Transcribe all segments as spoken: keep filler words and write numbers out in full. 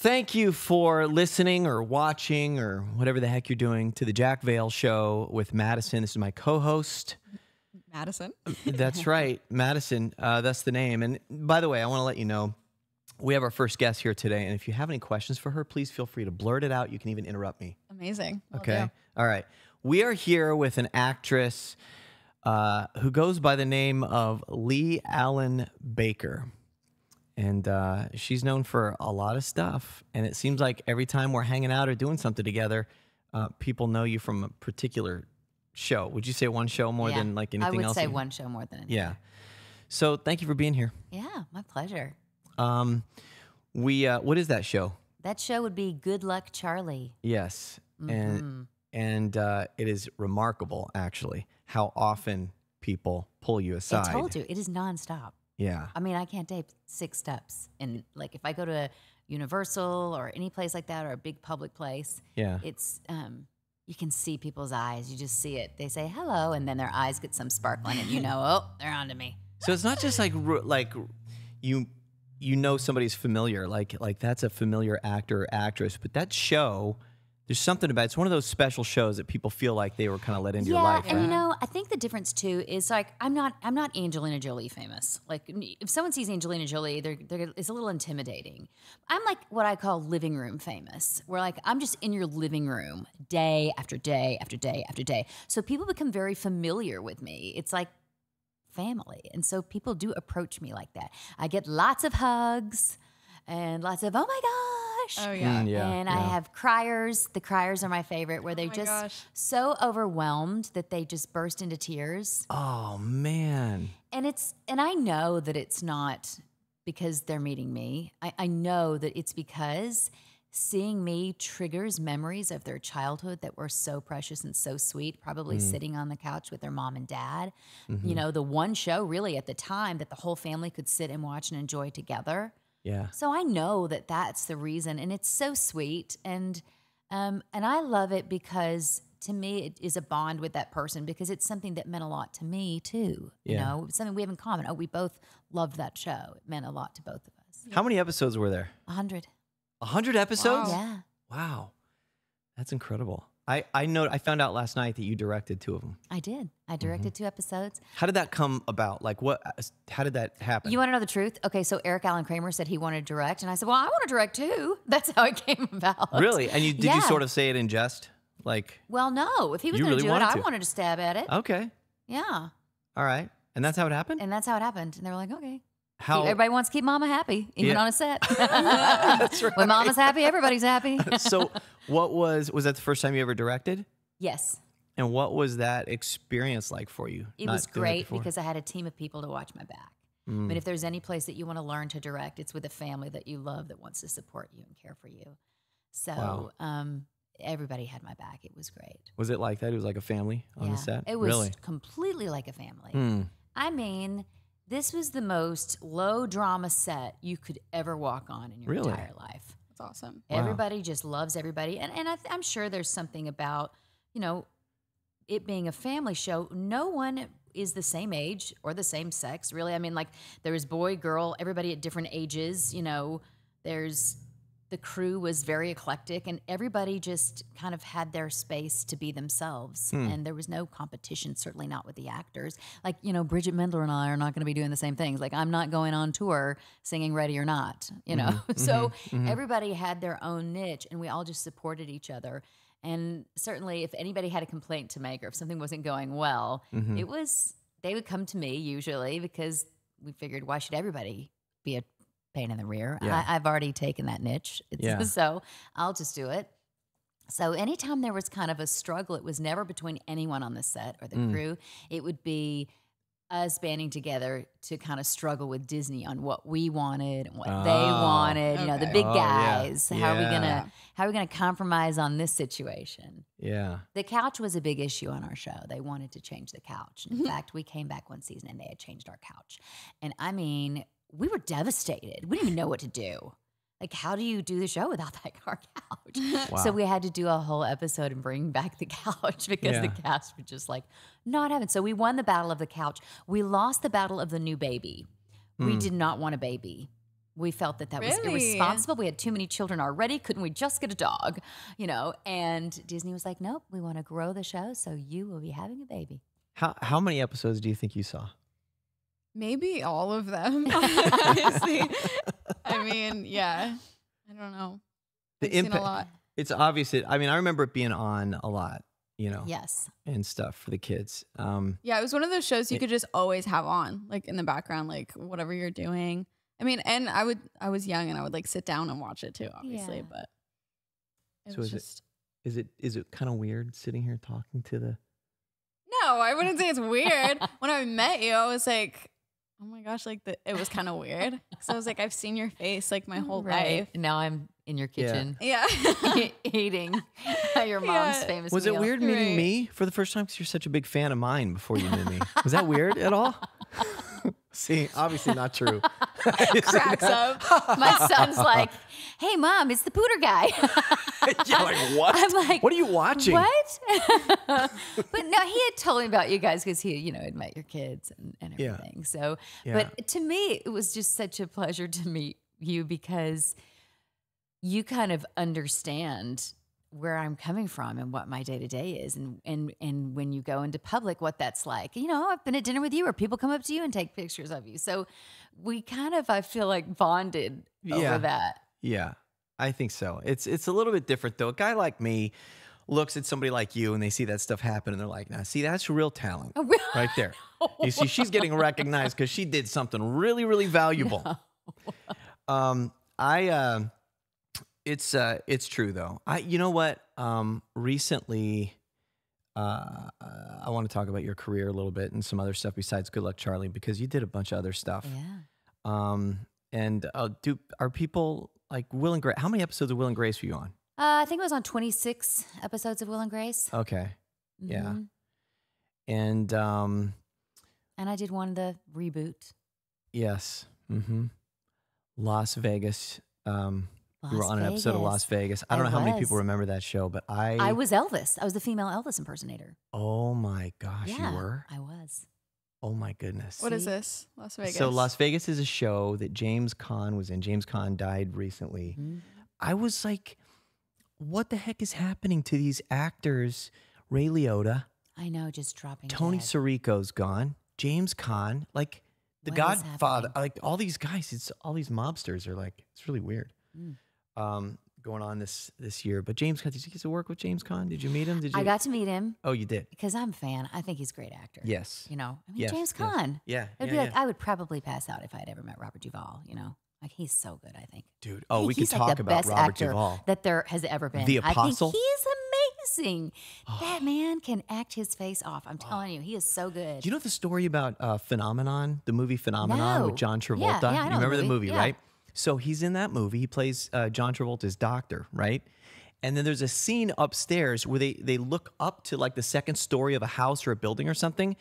Thank you for listening or watching or whatever the heck you're doing to the Jack Vale Show with Madison. This is my co-host. Madison. That's right. Madison. Uh, that's the name. And by the way, I want to let you know, we have our first guest here today. And if you have any questions for her, please feel free to blurt it out. You can even interrupt me. Amazing. Okay. Well, yeah. All right. We are here with an actress uh, who goes by the name of Leigh-Allyn Baker. And uh, she's known for a lot of stuff. And it seems like every time we're hanging out or doing something together, uh, people know you from a particular show. Would you say one show more yeah. than like anything else? I would else say you... one show more than anything. Yeah. So thank you for being here. Yeah, my pleasure. Um, we uh, what is that show? That show would be Good Luck, Charlie. Yes. Mm-hmm. And, and uh, it is remarkable, actually, how often people pull you aside. I told you, it is nonstop. Yeah. I mean, I can't take six steps. And like if I go to Universal or any place like that or a big public place, yeah, it's um you can see people's eyes. You just see it. They say hello and then their eyes get some sparkling and you know, oh, they're on to me. So it's not just like like you you know somebody's familiar, like like that's a familiar actor or actress, but that show, there's something about it. It's one of those special shows that people feel like they were kind of let into yeah, your life. Yeah, and right? you know, I think the difference too is like I'm not I'm not Angelina Jolie famous. Like if someone sees Angelina Jolie, they're, they're, it's a little intimidating. I'm like what I call living room famous, where like I'm just in your living room day after day after day after day. So people become very familiar with me. It's like family, and so people do approach me like that. I get lots of hugs and lots of oh my god. Oh yeah. Mm, yeah, and yeah. I have criers. The criers are my favorite, where they're oh just gosh. so overwhelmed that they just burst into tears. Oh man! And it's and I know that it's not because they're meeting me. I, I know that it's because seeing me triggers memories of their childhood that were so precious and so sweet. Probably mm. sitting on the couch with their mom and dad. Mm-hmm. You know, the one show really at the time that the whole family could sit and watch and enjoy together. Yeah. So I know that that's the reason, and it's so sweet, and um, and I love it because to me it is a bond with that person because it's something that meant a lot to me too. Yeah. You know, something we have in common. Oh, we both loved that show. It meant a lot to both of us. How yeah. many episodes were there? A hundred. A hundred episodes? Wow. Yeah. Wow, that's incredible. I I know. I found out last night that you directed two of them. I did. I directed mm-hmm. two episodes. How did that come about? Like, what? How did that happen? You want to know the truth? Okay, so Eric Allen Kramer said he wanted to direct, and I said, well, I want to direct too. That's how it came about. Really? And you did yeah. you sort of say it in jest? Like, well, no. If he was going really to do it, to. I wanted to stab at it. Okay. Yeah. All right. And that's how it happened. And that's how it happened. And they were like, okay. How everybody wants to keep Mama happy, even yeah. on a set. That's right. When Mama's happy, everybody's happy. So, what was was that the first time you ever directed? Yes. And what was that experience like for you? It was great because I had a team of people to watch my back. Mm. But if there's any place that you want to learn to direct, it's with a family that you love that wants to support you and care for you. So wow. um, everybody had my back. It was great. Was it like that? It was like a family on yeah. the set? It was really? completely like a family. Mm. I mean, this was the most low drama set you could ever walk on in your really? entire life. That's awesome. Everybody wow. just loves everybody. And, and I th I'm sure there's something about, you know, it being a family show, no one is the same age or the same sex, really. I mean, like, there's boy, girl, everybody at different ages, you know. There's, the crew was very eclectic, and everybody just kind of had their space to be themselves, hmm. and there was no competition, certainly not with the actors. Like, you know, Bridget Mendler and I are not going to be doing the same things. Like, I'm not going on tour singing Ready or Not, you know. Mm-hmm. So mm-hmm. everybody had their own niche, and we all just supported each other. And certainly if anybody had a complaint to make or if something wasn't going well, mm-hmm. it was, they would come to me usually because we figured why should everybody be a pain in the rear? Yeah. I, I've already taken that niche. It's, yeah. So I'll just do it. So anytime there was kind of a struggle, it was never between anyone on the set or the mm. crew. It would be us banding together to kind of struggle with Disney on what we wanted and what oh, they wanted, okay. you know, the big oh, guys. Yeah. How yeah. are we gonna how are we gonna compromise on this situation? Yeah. The couch was a big issue on our show. They wanted to change the couch. In fact, we came back one season and they had changed our couch. And I mean, we were devastated. We didn't even know what to do. Like, how do you do the show without that couch? Wow. So we had to do a whole episode and bring back the couch because yeah. the cast was just like not having. So we won the battle of the couch. We lost the battle of the new baby. Mm. We did not want a baby. We felt that that really? was irresponsible. We had too many children already. Couldn't we just get a dog? You know, and Disney was like, nope, we want to grow the show, so you will be having a baby. How, how many episodes do you think you saw? Maybe all of them, honestly. I mean, yeah. I don't know. The I've impact, seen a lot. It's obvious. It, I mean, I remember it being on a lot, you know. Yes. And stuff for the kids. Um, yeah, it was one of those shows you it, could just always have on, like in the background, like whatever you're doing. I mean, and I would, I was young and I would like sit down and watch it too, obviously, yeah. but it so was is just. It, is it, is it kind of weird sitting here talking to the. No, I wouldn't say it's weird. When I met you, I was like, oh my gosh, like the, it was kind of weird. So I was like, I've seen your face like my whole right. life. And now I'm in your kitchen. Yeah. yeah. Eating your mom's yeah. famous Was meal. It weird meeting right. me for the first time? Because you're such a big fan of mine before you knew me. Was that weird at all? See, obviously not true. Cracks up. My son's like, hey, Mom, it's the Pooter guy. You're like, what? I'm like, what are you watching? What? But no, he had told me about you guys because he, you know, had met your kids and, and everything. Yeah. So, yeah. But to me, it was just such a pleasure to meet you because you kind of understand where I'm coming from and what my day-to-day is. And, and, and when you go into public, what that's like, you know, I've been at dinner with you or people come up to you and take pictures of you. So we kind of, I feel like bonded yeah. over that. Yeah, I think so. It's, it's a little bit different though. A guy like me looks at somebody like you and they see that stuff happen and they're like, now see, that's real talent right there. No. You see, she's getting recognized because she did something really, really valuable. No. Um, I, um, uh, It's uh, it's true though. I you know what? Um, recently, uh, I want to talk about your career a little bit and some other stuff besides Good Luck, Charlie, because you did a bunch of other stuff. Yeah. Um, and uh, do are people like Will and Grace? How many episodes of Will and Grace were you on? Uh, I think I was on twenty-six episodes of Will and Grace. Okay. Mm-hmm. Yeah. And um, and I did one the reboot. Yes. Mm-hmm. Las Vegas. Um. Las we were on an Vegas. episode of Las Vegas. I don't I know was. how many people remember that show, but I... I was Elvis. I was the female Elvis impersonator. Oh, my gosh. Yeah, you were? I was. Oh, my goodness. What See? is this? Las Vegas. So Las Vegas is a show that James Caan was in. James Caan died recently. Mm-hmm. I was like, what the heck is happening to these actors? Ray Liotta. I know, just dropping Tony Sirico's gone. James Caan. Like, the what Godfather. Like, all these guys. It's all these mobsters are like, it's really weird. Mm. Um, going on this this year, but James Caan, did you get to work with James Caan? Did you meet him? Did you? I got to meet him. Oh, you did? Because I'm a fan. I think he's a great actor. Yes. You know, I mean, yes, James Caan. Yes. Yeah. It'd yeah, be yeah. like I would probably pass out if I had ever met Robert Duvall. You know, like he's so good. I think. Dude, oh, think we could talk like about Robert Duvall that there has ever been. The Apostle. I think he's amazing. That man can act his face off. I'm telling oh. you, he is so good. Do you know the story about uh, Phenomenon, the movie Phenomenon no. with John Travolta? Yeah, yeah, I know you remember the movie, the movie yeah. right? So he's in that movie. He plays uh, John Travolta's doctor, right? And then there's a scene upstairs where they, they look up to like the second story of a house or a building or something,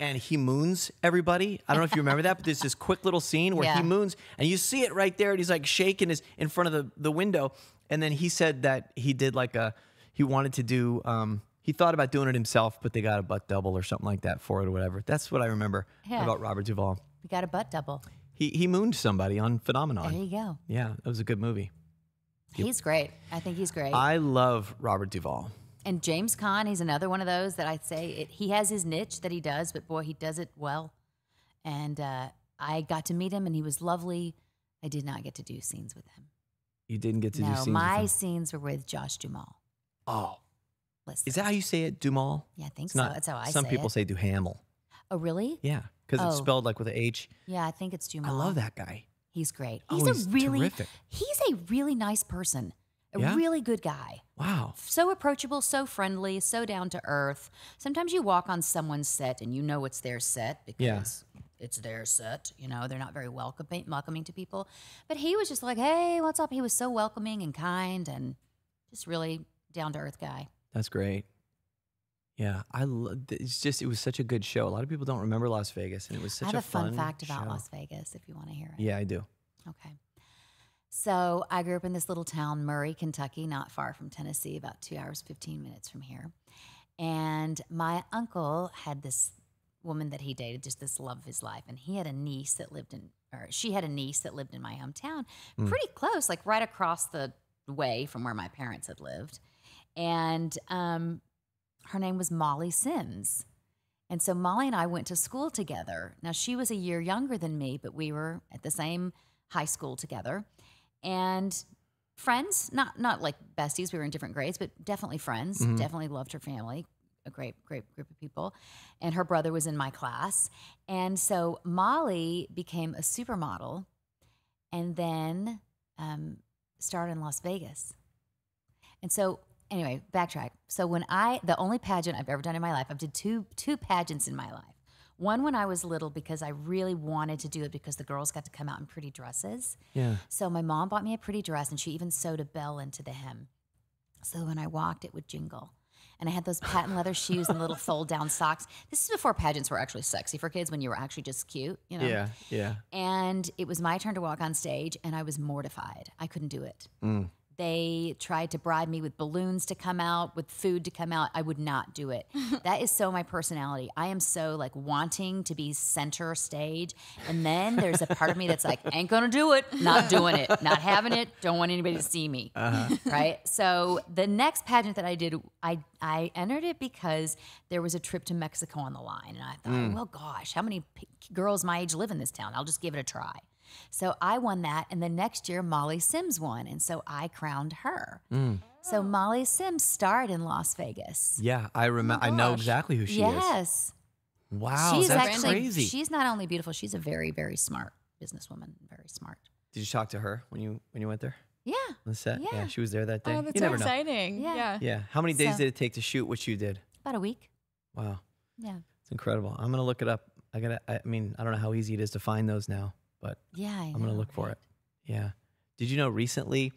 and he moons everybody. I don't know if you remember that, but there's this quick little scene where yeah. he moons, and you see it right there, and he's like shaking his, in front of the, the window. And then he said that he did like a, he wanted to do, um, he thought about doing it himself, but they got a butt double or something like that for it or whatever. That's what I remember yeah. about Robert Duvall. We got a butt double. He, he mooned somebody on Phenomenon. There you go. Yeah, that was a good movie. He's great. I think he's great. I love Robert Duvall. And James Caan, he's another one of those that I'd say, it, he has his niche that he does, but boy, he does it well. And uh, I got to meet him, and he was lovely. I did not get to do scenes with him. You didn't get to no, do scenes with him? No, my scenes were with Josh Duhamel. Oh. Listen. Is that how you say it, Duhamel? Yeah, I think it's so. Not, That's how I say it. Some people say Duhamel. Oh, really? Yeah. Because oh. it's spelled like with an H. Yeah, I think it's Duhamel. I love that guy. He's great. He's oh, a he's really terrific. He's a really nice person. A yeah? really good guy. Wow. So approachable, so friendly, so down to earth. Sometimes you walk on someone's set and you know it's their set because yeah. it's their set. You know, they're not very welcoming welcoming to people. But he was just like, hey, what's up? He was so welcoming and kind and just really down to earth guy. That's great. Yeah, I it's just it was such a good show. A lot of people don't remember Las Vegas, and it was such a fun I have a fun fact about show. Las Vegas, if you want to hear it. Yeah, I do. Okay. So I grew up in this little town, Murray, Kentucky, not far from Tennessee, about two hours, fifteen minutes from here. And my uncle had this woman that he dated, just this love of his life. And he had a niece that lived in, or she had a niece that lived in my hometown, mm. pretty close, like right across the way from where my parents had lived. And um, her name was Molly Sims. And so Molly and I went to school together. Now, she was a year younger than me, but we were at the same high school together. And friends, not not like besties, we were in different grades, but definitely friends, mm-hmm. definitely loved her family, a great, great group of people. And her brother was in my class. And so Molly became a supermodel and then um, starred in Las Vegas. And so anyway, backtrack. So when I, the only pageant I've ever done in my life, I've did two two pageants in my life. One when I was little because I really wanted to do it because the girls got to come out in pretty dresses. Yeah. So my mom bought me a pretty dress and she even sewed a bell into the hem. So when I walked, it would jingle. And I had those patent leather shoes and little fold down socks. This is before pageants were actually sexy for kids, when you were actually just cute, you know? Yeah, yeah. And it was my turn to walk on stage and I was mortified. I couldn't do it. Mm. They tried to bribe me with balloons to come out, with food to come out. I would not do it. That is so my personality. I am so like wanting to be center stage. And then there's a part of me that's like, ain't gonna do it, not doing it, not having it, don't want anybody to see me, uh-huh. right? So the next pageant that I did, I, I entered it because there was a trip to Mexico on the line. And I thought, mm. well, gosh, how many p- girls my age live in this town? I'll just give it a try. So I won that, and the next year Molly Sims won, and so I crowned her. Mm. So Molly Sims starred in Las Vegas. Yeah, I remember. Oh I know exactly who she yes. is. Yes. Wow, she's that's actually, crazy. She's not only beautiful; she's a very, very smart businesswoman. Very smart. Did you talk to her when you when you went there? Yeah. On the set. Yeah. yeah, she was there that day. Oh, that's you so never exciting. Know. Yeah. yeah. Yeah. How many days so, did it take to shoot what you did? About a week. Wow. Yeah. It's incredible. I'm gonna look it up. I gotta. I mean, I don't know how easy it is to find those now. But yeah, I I'm going to look for it. Yeah. Did you know recently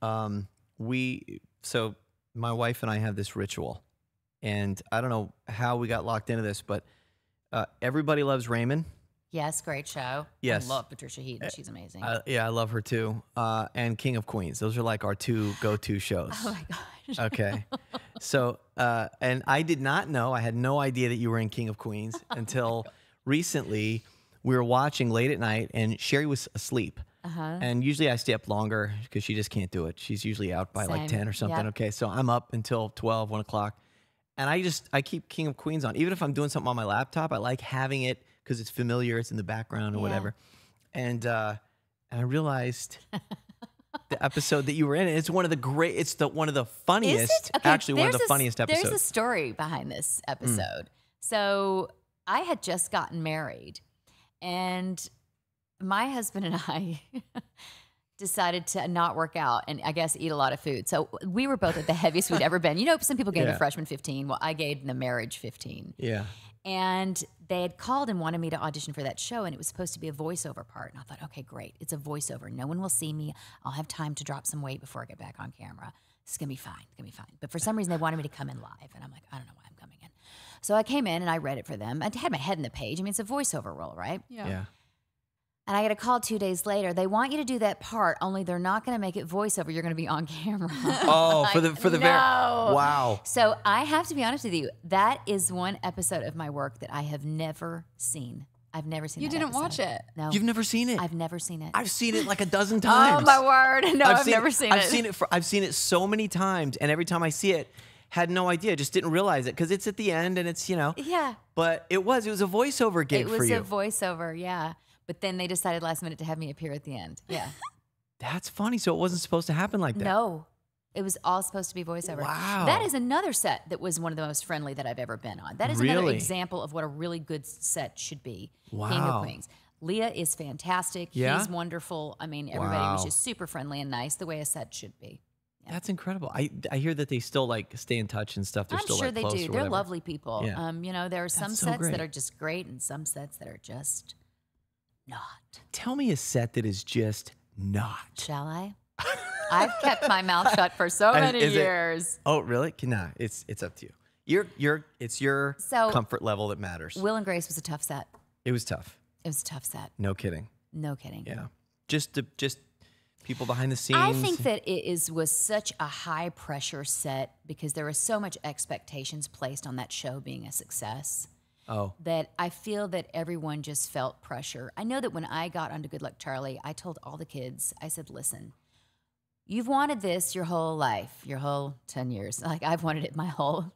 um, we, so my wife and I have this ritual, and I don't know how we got locked into this, but uh, Everybody Loves Raymond. Yes. Great show. Yes. I love Patricia Heaton. She's amazing. Uh, yeah. I love her too. Uh, and King of Queens. Those are like our two go-to shows. Oh my gosh. Okay. So, uh, and I did not know, I had no idea that you were in King of Queens until oh recently. We were watching late at night, and Sherry was asleep. Uh-huh. And usually I stay up longer because she just can't do it. She's usually out by Same. Like ten or something. Yep. Okay, so I'm up until twelve, one o'clock. And I just, I keep King of Queens on. Even if I'm doing something on my laptop, I like having it because it's familiar. It's in the background or yeah. whatever. And, uh, and I realized the episode that you were in, it's one of the great, it's the one of the funniest, okay, actually one of the a, funniest episodes. There's a story behind this episode. Mm. So I had just gotten married. And my husband and I decided to not work out and I guess eat a lot of food. So we were both at the heaviest we'd ever been. You know, some people gained yeah. the freshman fifteen. Well, I gained the marriage fifteen. Yeah. And they had called and wanted me to audition for that show, and it was supposed to be a voiceover part. And I thought, okay, great. It's a voiceover. No one will see me. I'll have time to drop some weight before I get back on camera. It's going to be fine. It's going to be fine. But for some reason, they wanted me to come in live. And I'm like, I don't know why I'm coming in. So I came in and I read it for them. I had my head in the page. I mean, it's a voiceover role, right? Yeah. yeah. And I got a call two days later. They want you to do that part, only they're not going to make it voiceover. You're going to be on camera. Oh, like, for the, for the no. very, wow. So I have to be honest with you. That is one episode of my work that I have never seen. I've never seen it. You didn't episode. Watch it. No. You've never seen it. I've never seen it. I've seen it like a dozen times. Oh my word. No, I've, I've seen never it. seen I've it. I've seen it for, I've seen it so many times, and every time I see it, had no idea, just didn't realize it because it's at the end and it's, you know. Yeah. But it was it was a voiceover gig for you. It was a voiceover, yeah. But then they decided last minute to have me appear at the end. Yeah. That's funny. So it wasn't supposed to happen like that. No. It was all supposed to be voiceover. Wow. That is another set that was one of the most friendly that I've ever been on. That is really? Another example of what a really good set should be. Wow. King of Queens. Leah is fantastic. Yeah? He's wonderful. I mean, everybody wow. was just super friendly and nice, the way a set should be. Yeah. That's incredible. I I hear that they still like stay in touch and stuff. They're I'm still sure like, they close do. They're whatever. Lovely people. Yeah. Um, you know, there are some That's sets so that are just great and some sets that are just not. Tell me a set that is just not. Shall I? I've kept my mouth shut for so many is years. It, oh, really? Nah, it's it's up to you. Your your it's your so, comfort level that matters. Will and Grace was a tough set. It was tough. It was a tough set. No kidding. No kidding. Yeah, just to, just people behind the scenes. I think that it is was such a high pressure set because there was so much expectations placed on that show being a success. Oh. That I feel that everyone just felt pressure. I know that when I got onto Good Luck, Charlie, I told all the kids, I said, listen, you've wanted this your whole life, your whole ten years. Like, I've wanted it my whole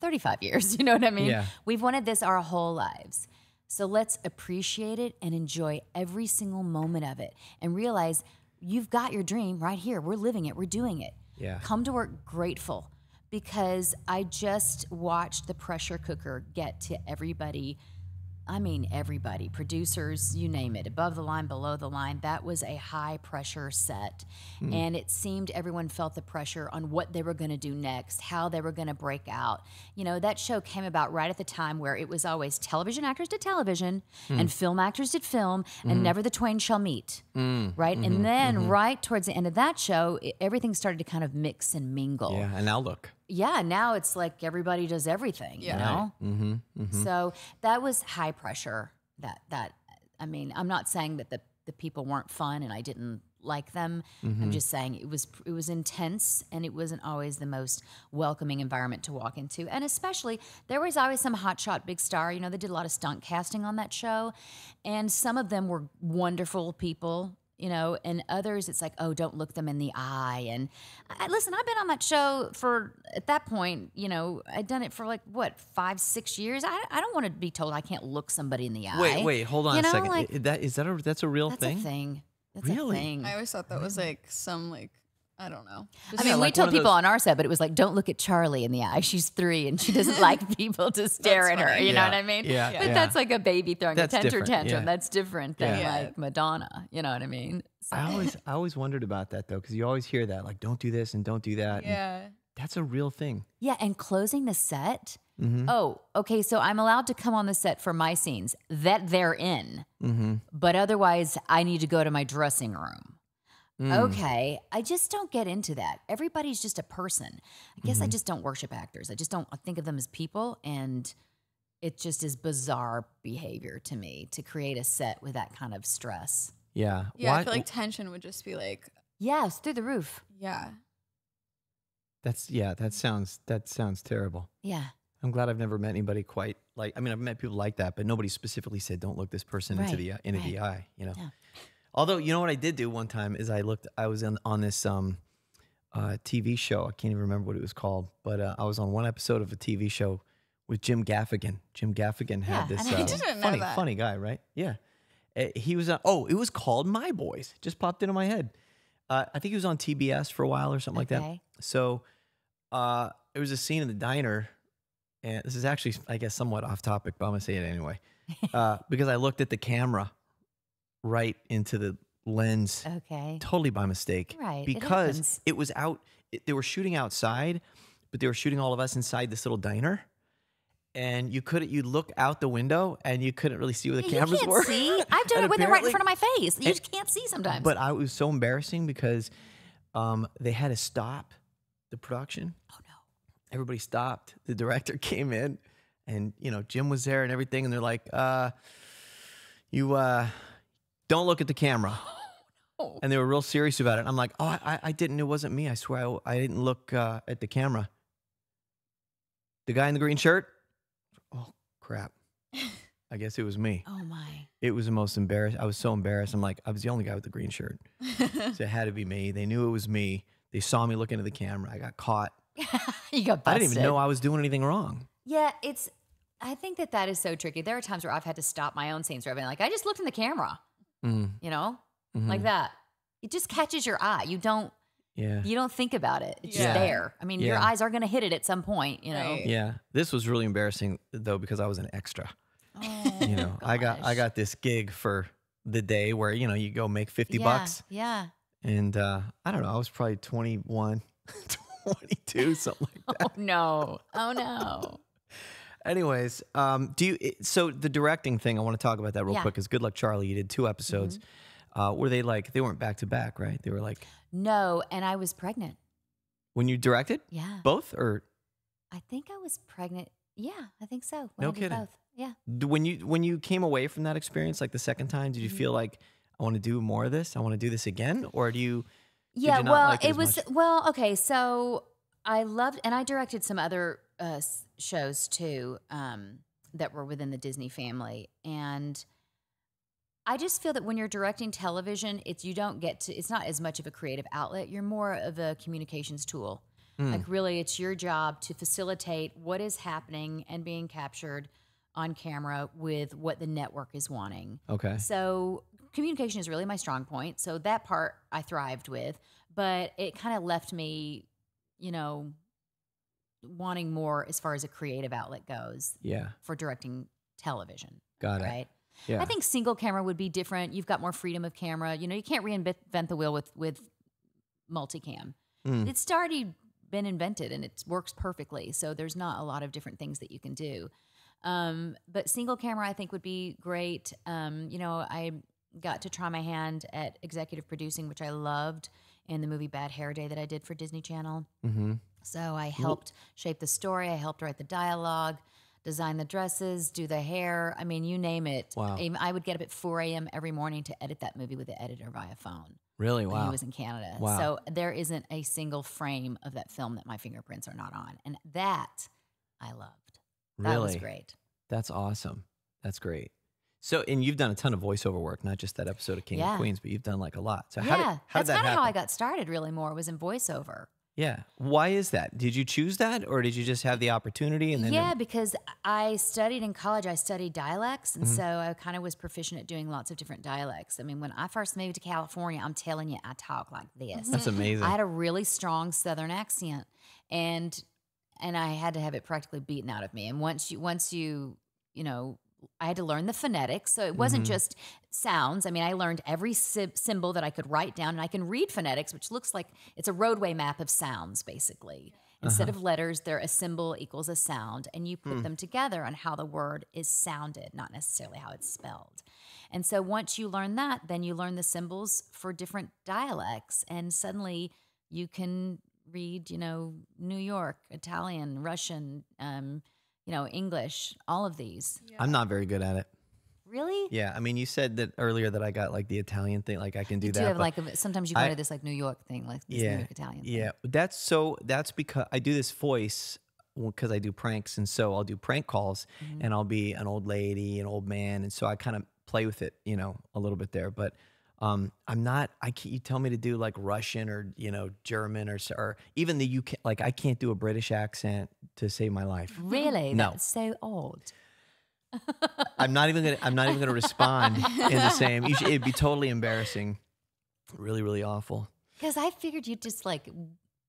thirty-five years, you know what I mean? Yeah. We've wanted this our whole lives. So let's appreciate it and enjoy every single moment of it and realize you've got your dream right here. We're living it. We're doing it. Yeah. Come to work grateful, because I just watched the pressure cooker get to everybody. I mean, everybody, producers, you name it, above the line, below the line. That was a high pressure set. Mm. And it seemed everyone felt the pressure on what they were going to do next, how they were going to break out. You know, that show came about right at the time where it was always television actors did television mm. and film actors did film mm. and never the twain shall meet. Mm. Right. Mm-hmm. And then mm-hmm. right towards the end of that show, it, everything started to kind of mix and mingle. Yeah. And now look. Yeah, now it's like everybody does everything, yeah. you know? Right. Mm-hmm, mm-hmm. So that was high pressure. That, that I mean, I'm not saying that the, the people weren't fun and I didn't like them. Mm-hmm. I'm just saying it was, it was intense, and it wasn't always the most welcoming environment to walk into. And especially, there was always some hotshot big star. You know, they did a lot of stunt casting on that show, and some of them were wonderful people. You know, and others, it's like, oh, don't look them in the eye. And I, listen, I've been on that show for, at that point, you know, I'd done it for like, what, five, six years? I, I don't want to be told I can't look somebody in the eye. Wait, wait, hold on you a know, second. Like, that, is that a, that's a real that's thing? That's a thing. That's really? A thing. I always thought that was like some, like, I don't know. Just I mean, yeah, we like told people those... on our set, but it was like, don't look at Charlie in the eye. She's three and she doesn't like people to stare at her. You yeah. know what I mean? Yeah. But yeah. that's like a baby throwing that's a tantrum. tantrum. Yeah. That's different than yeah. like Madonna. You know what I mean? So. I always, I always wondered about that though, because you always hear that, like, don't do this and don't do that. Yeah. And that's a real thing. Yeah. And closing the set. Mm-hmm. Oh, okay. So I'm allowed to come on the set for my scenes that they're in, mm-hmm. but otherwise I need to go to my dressing room. Mm. Okay, I just don't get into that. Everybody's just a person. I guess mm-hmm. I just don't worship actors. I just don't I think of them as people, and it just is bizarre behavior to me to create a set with that kind of stress. Yeah. Yeah, why? I feel like tension would just be like... Yes, through the roof. Yeah. That's, yeah, that sounds, that sounds terrible. Yeah. I'm glad I've never met anybody quite like... I mean, I've met people like that, but nobody specifically said, don't look this person right. into the, into right. the eye, you know? Yeah. Although, you know what I did do one time is I looked, I was on, on this um, uh, T V show. I can't even remember what it was called, but uh, I was on one episode of a T V show with Jim Gaffigan. Jim Gaffigan had yeah, this uh, funny, funny guy, right? Yeah. Uh, he was, uh, oh, it was called My Boys. It just popped into my head. Uh, I think he was on T B S for a while or something okay. like that. So uh, it was a scene in the diner, and this is actually, I guess, somewhat off topic, but I'm going to say it anyway, uh, because I looked at the camera right into the lens, okay, totally by mistake, right? Because it, it was out. It, they were shooting outside, but they were shooting all of us inside this little diner, and you couldn't. You look out the window, and you couldn't really see where the yeah, cameras were. See, I've done it when they're right in front of my face. You and, just can't see sometimes. But I, it was so embarrassing because um, they had to stop the production. Oh no! Everybody stopped. The director came in, and you know Jim was there and everything, and they're like, uh, "You." Uh, Don't look at the camera. Oh. And they were real serious about it. I'm like, oh, I, I didn't. It wasn't me. I swear I, I didn't look uh, at the camera. The guy in the green shirt? Oh, crap. I guess it was me. Oh, my. It was the most embarrassing. I was so embarrassed. I'm like, I was the only guy with the green shirt. So it had to be me. They knew it was me. They saw me look into the camera. I got caught. You got busted. I didn't even know I was doing anything wrong. Yeah, it's. I think that that is so tricky. There are times where I've had to stop my own scenes where I've been like, I just looked in the camera. Mm. You know, mm-hmm. like that. It just catches your eye. You don't, yeah. you don't think about it. It's yeah. just there. I mean, yeah. your eyes are going to hit it at some point, you know? Right. Yeah. This was really embarrassing though, because I was an extra, oh, you know, gosh. I got, I got this gig for the day where, you know, you go make fifty yeah. bucks. Yeah. And, uh, I don't know. I was probably twenty-one, twenty-two, something like that. Oh no. Oh no. Anyways, um, do you, so the directing thing, I want to talk about that real yeah. quick, because Good Luck Charlie, you did two episodes. Mm-hmm. uh, were they like, they weren't back to back, right? They were like. No, and I was pregnant. When you directed? Yeah. Both or? I think I was pregnant. Yeah, I think so. When no I kidding. Both. Yeah. When you, when you came away from that experience, like the second time, did you mm-hmm. feel like, I want to do more of this? I want to do this again? Or do you, yeah, you well, like it, it was, much? Well, okay. So I loved, and I directed some other uh, shows too. Um, that were within the Disney family. And I just feel that when you're directing television, it's you don't get to, it's not as much of a creative outlet. You're more of a communications tool. Mm. Like really, it's your job to facilitate what is happening and being captured on camera with what the network is wanting. Okay. So communication is really my strong point. So that part I thrived with, but it kind of left me, you know, wanting more as far as a creative outlet goes. Yeah. For directing television. Got it. Right. Yeah. I think single camera would be different. You've got more freedom of camera. You know, you can't reinvent the wheel with, with multicam. Mm. It's already been invented and it works perfectly. So there's not a lot of different things that you can do. Um, but single camera I think would be great. Um, you know, I got to try my hand at executive producing, which I loved, in the movie Bad Hair Day that I did for Disney Channel. Mm-hmm. So I helped shape the story. I helped write the dialogue, design the dresses, do the hair. I mean, you name it. Wow. I would get up at four a m every morning to edit that movie with the editor via phone. Really? Wow. When he was in Canada. Wow. So there isn't a single frame of that film that my fingerprints are not on. And that I loved. Really? That was great. That's awesome. That's great. So, and you've done a ton of voiceover work, not just that episode of King yeah. of Queens, but you've done like a lot. So how yeah. did, how That's did that happen? That's kind of how I got started really more was in voiceover. Yeah. Why is that? Did you choose that or did you just have the opportunity? And then Yeah, then... because I studied in college, I studied dialects. And mm-hmm. so I kind of was proficient at doing lots of different dialects. I mean, when I first moved to California, I'm telling you, I talk like this. That's amazing. I had a really strong Southern accent and, and I had to have it practically beaten out of me. And once you, once you, you know, I had to learn the phonetics. So it wasn't mm-hmm. just sounds. I mean, I learned every symbol that I could write down, and I can read phonetics, which looks like it's a roadway map of sounds, basically. Instead uh-huh. of letters, they're a symbol equals a sound, and you put mm. them together on how the word is sounded, not necessarily how it's spelled. And so once you learn that, then you learn the symbols for different dialects, and suddenly you can read, you know, New York, Italian, Russian, um, you know, English, all of these. Yeah. I'm not very good at it. Really? Yeah. I mean, you said that earlier that I got like the Italian thing, like I can do you that. Do have like a, sometimes you go I, to this like New York thing, like this yeah, New York Italian thing. Yeah. That's so, that's because I do this voice because I do pranks. And so I'll do prank calls mm-hmm. and I'll be an old lady, an old man. And so I kind of play with it, you know, a little bit there. But um, I'm not, I can't, you tell me to do like Russian or, you know, German or, or even the U K, like I can't do a British accent to save my life. Really? No. That's so odd. I'm not even gonna I'm not even gonna respond in the same. It'd be totally embarrassing. Really, really awful. Because I figured you'd just like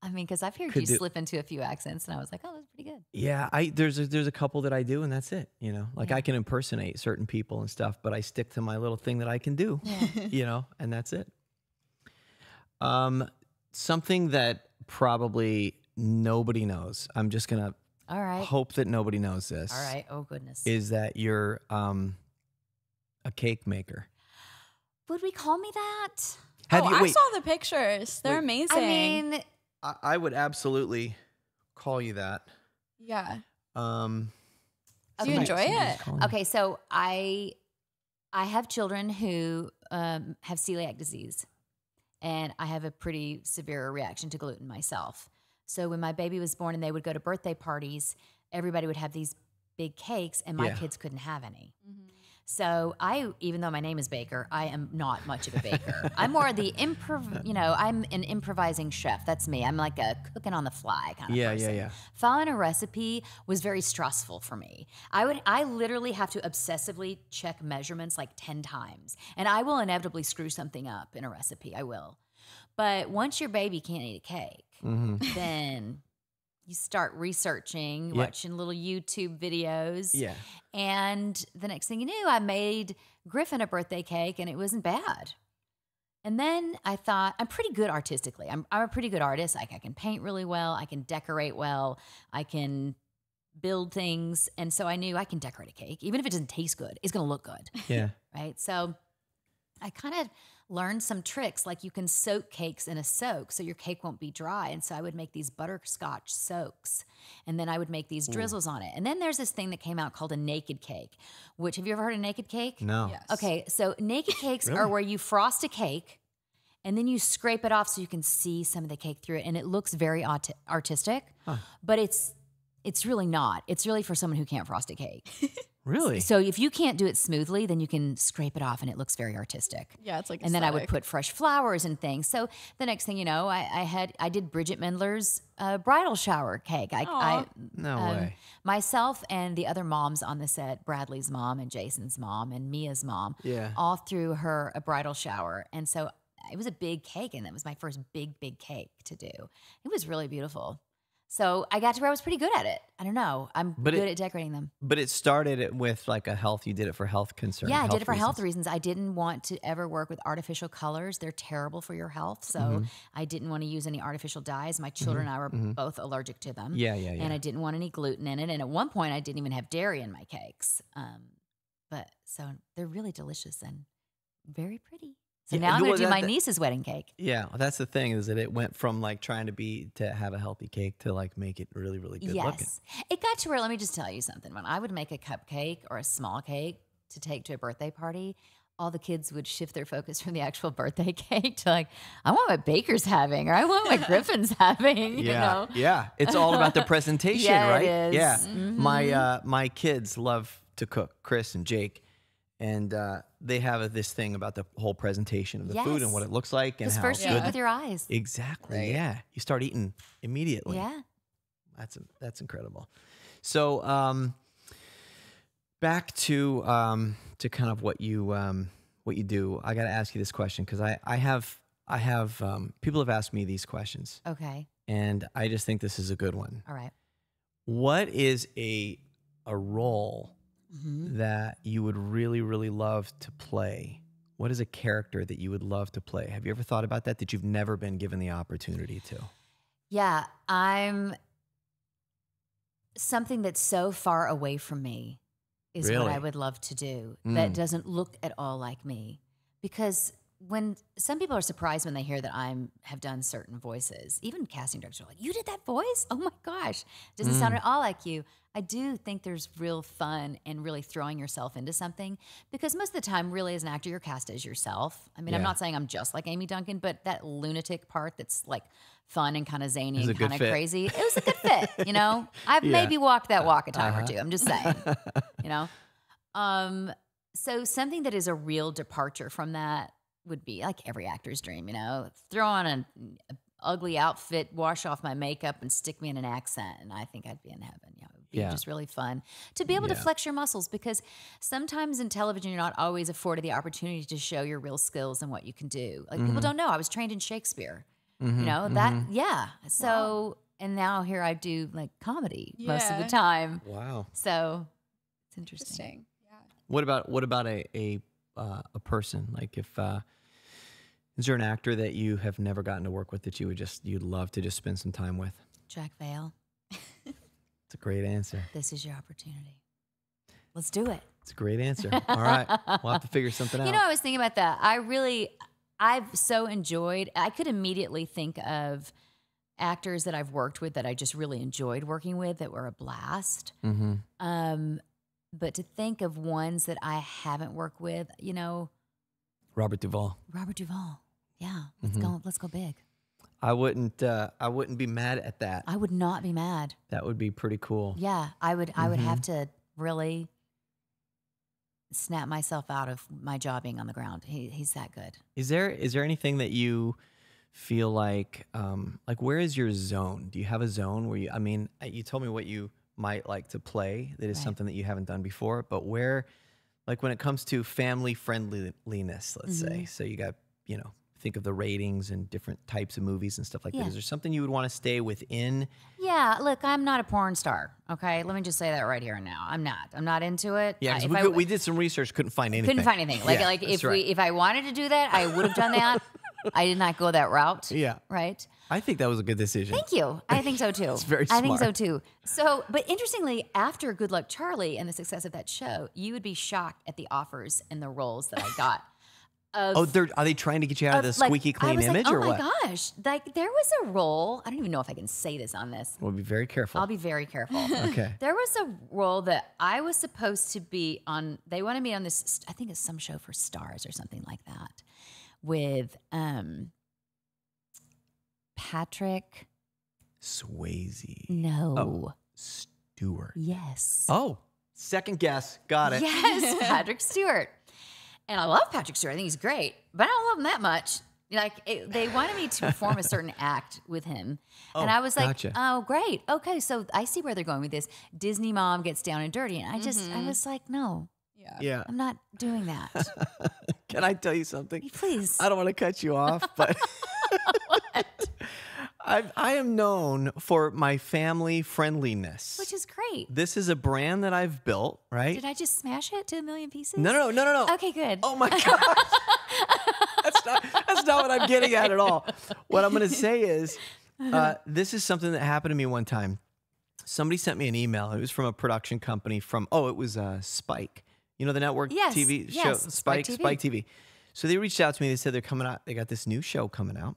I mean, because I've heard Could you do, slip into a few accents and I was like, oh, that's pretty good. Yeah, I there's a there's a couple that I do and that's it, you know. Like yeah. I can impersonate certain people and stuff, but I stick to my little thing that I can do. Yeah. You know, and that's it. Um something that probably nobody knows. I'm just gonna All right. hope that nobody knows this. All right. Oh, goodness. Is that you're um, a cake maker. Would we call me that? Have oh, you, wait, I saw the pictures. They're wait. amazing. I mean. I, I would absolutely call you that. Yeah. Um, Do you enjoy it? Okay, so I, I have children who um, have celiac disease, and I have a pretty severe reaction to gluten myself. So when my baby was born and they would go to birthday parties, everybody would have these big cakes and my yeah. kids couldn't have any. Mm-hmm. So I, even though my name is Baker, I am not much of a baker. I'm more the improv, you know, I'm an improvising chef. That's me. I'm like a cooking on the fly kind of yeah, person. Yeah, yeah, yeah. Following a recipe was very stressful for me. I would, I literally have to obsessively check measurements like ten times, and I will inevitably screw something up in a recipe. I will. But once your baby can't eat a cake, mm-hmm. then you start researching, yep. watching little YouTube videos. Yeah. And the next thing you knew, I made Griffin a birthday cake, and it wasn't bad. And then I thought, I'm pretty good artistically. I'm, I'm a pretty good artist. Like I can paint really well. I can decorate well. I can build things. And so I knew I can decorate a cake. Even if it doesn't taste good, it's going to look good. Yeah. Right? So I kind of learned some tricks, like you can soak cakes in a soak so your cake won't be dry. And so I would make these butterscotch soaks, and then I would make these drizzles Ooh. on it. And then there's this thing that came out called a naked cake, which have you ever heard of naked cake? No. Yes. Okay, so naked cakes really? are where you frost a cake and then you scrape it off so you can see some of the cake through it. And it looks very art artistic, huh. but it's, it's really not. It's really for someone who can't frost a cake. Really? So if you can't do it smoothly, then you can scrape it off and it looks very artistic. Yeah, it's like aesthetic. And then I would put fresh flowers and things. So the next thing you know, I, I had I did Bridget Mendler's uh, bridal shower cake. I, I no um, way. Myself and the other moms on the set, Bradley's mom and Jason's mom and Mia's mom, yeah, all threw her a bridal shower. And so it was a big cake, and that was my first big, big cake to do. It was really beautiful. So I got to where I was pretty good at it. I don't know. I'm but good it, at decorating them. But it started with like a health, you did it for health concerns. Yeah, I did it for reasons. health reasons. I didn't want to ever work with artificial colors. They're terrible for your health. So mm-hmm. I didn't want to use any artificial dyes. My children mm-hmm. and I were mm-hmm. both allergic to them. Yeah, yeah, yeah. And I didn't want any gluten in it. And at one point I didn't even have dairy in my cakes. Um, but so they're really delicious and very pretty. So now yeah, I'm going to do my niece's wedding cake. Yeah, that's the thing is that it went from like trying to be to have a healthy cake to like make it really, really good yes. looking. It got to where, let me just tell you something. When I would make a cupcake or a small cake to take to a birthday party, all the kids would shift their focus from the actual birthday cake to like, I want what Baker's having or I want what Griffin's having. Yeah, you know? Yeah. It's all about the presentation, yeah, right? It is. Yeah. Mm-hmm. My uh, my kids love to cook, Chris and Jake. And uh, they have this thing about the whole presentation of the yes. food and what it looks like. Because first you eat with your eyes. Exactly, right. yeah. You start eating immediately. Yeah. That's that's incredible. So um, back to um, to kind of what you um, what you do. I got to ask you this question because I, I have, I have um, people have asked me these questions. Okay. And I just think this is a good one. All right. What is a, a role... Mm-hmm. that you would really, really love to play? What is a character that you would love to play? Have you ever thought about that, that you've never been given the opportunity to? Yeah, I'm... Something that's so far away from me is really? what I would love to do. Mm. That doesn't look at all like me. Because when... Some people are surprised when they hear that I have done certain voices. Even casting directors are like, you did that voice? Oh my gosh. It doesn't mm. sound at all like you. I do think there's real fun in really throwing yourself into something because most of the time, really, as an actor, you're cast as yourself. I mean, yeah. I'm not saying I'm just like Amy Duncan, but that lunatic part that's like fun and kind of zany and kind of crazy, it was a good fit, you know? I've yeah. maybe walked that walk a time uh-huh. or two. I'm just saying, you know? Um, so something that is a real departure from that would be like every actor's dream, you know? Throw on an ugly outfit, wash off my makeup, and stick me in an accent, and I think I'd be in heaven, you know? Yeah. Just really fun to be able yeah. to flex your muscles because sometimes in television, you're not always afforded the opportunity to show your real skills and what you can do. Like mm-hmm. people don't know I was trained in Shakespeare, mm-hmm. you know that. Mm-hmm. Yeah. So, wow. and now here I do like comedy yeah. most of the time. Wow. So it's interesting. interesting. Yeah. What about, what about a, a, uh, a person? Like if, uh, is there an actor that you have never gotten to work with that you would just, you'd love to just spend some time with? Jack Vale. It's a great answer. This is your opportunity. Let's do it. It's a great answer. All right. We'll have to figure something out. You know, I was thinking about that. I really, I've so enjoyed, I could immediately think of actors that I've worked with that I just really enjoyed working with that were a blast. Mm-hmm. Um, but to think of ones that I haven't worked with, you know. Robert Duvall. Robert Duvall. Yeah. Let's mm-hmm. go, let's go big. I wouldn't. Uh, I wouldn't be mad at that. I would not be mad. That would be pretty cool. Yeah, I would. Mm-hmm. I would have to really snap myself out of my jaw being on the ground. He, he's that good. Is there is there anything that you feel like um, like where is your zone? Do you have a zone where you? I mean, you told me what you might like to play. That is right. something that you haven't done before. But where, like when it comes to family friendliness, let's mm-hmm. say. So you got you know. think of the ratings and different types of movies and stuff like yeah. that. Is there something you would want to stay within? Yeah, look, I'm not a porn star, okay? Let me just say that right here and now. I'm not. I'm not into it. Yeah, uh, we, I, could, we did some research, couldn't find anything. Couldn't find anything. Like, yeah, like if, right. we, if I wanted to do that, I would have done that. I did not go that route. Yeah. Right? I think that was a good decision. Thank you. I think so, too. It's very smart. I think so, too. So, but interestingly, after Good Luck, Charlie and the success of that show, you would be shocked at the offers and the roles that I got. Of, oh, they're, are they trying to get you out of, of the squeaky like, clean I was image like, oh or what? Oh my gosh, like there was a role, I don't even know if I can say this on this. We'll be very careful. I'll be very careful. Okay. There was a role that I was supposed to be on, they wanted me on this, I think it's some show for Stars or something like that, with um, Patrick. Swayze. No. Oh, Stewart. Yes. Oh. Second guess. Got it. Yes, Patrick Stewart. And I love Patrick Stewart. I think he's great. But I don't love him that much. Like, it, they wanted me to perform a certain act with him. Oh, and I was like, gotcha. Oh, great. Okay, so I see where they're going with this. Disney mom gets down and dirty. And I just, mm-hmm. I was like, no. Yeah. yeah. I'm not doing that. Can I tell you something? Please. I don't want to cut you off, but... What? I've, I am known for my family friendliness. Which is great. This is a brand that I've built, right? Did I just smash it to a million pieces? No, no, no, no, no. Okay, good. Oh, my gosh. that's, not, that's not what I'm getting at at all. What I'm going to say is, uh, this is something that happened to me one time. Somebody sent me an email. It was from a production company from, oh, it was uh, Spike. You know, the network yes, T V show, yes, Spike, Spike T V. Spike T V. So they reached out to me. They said they're coming out. They got this new show coming out.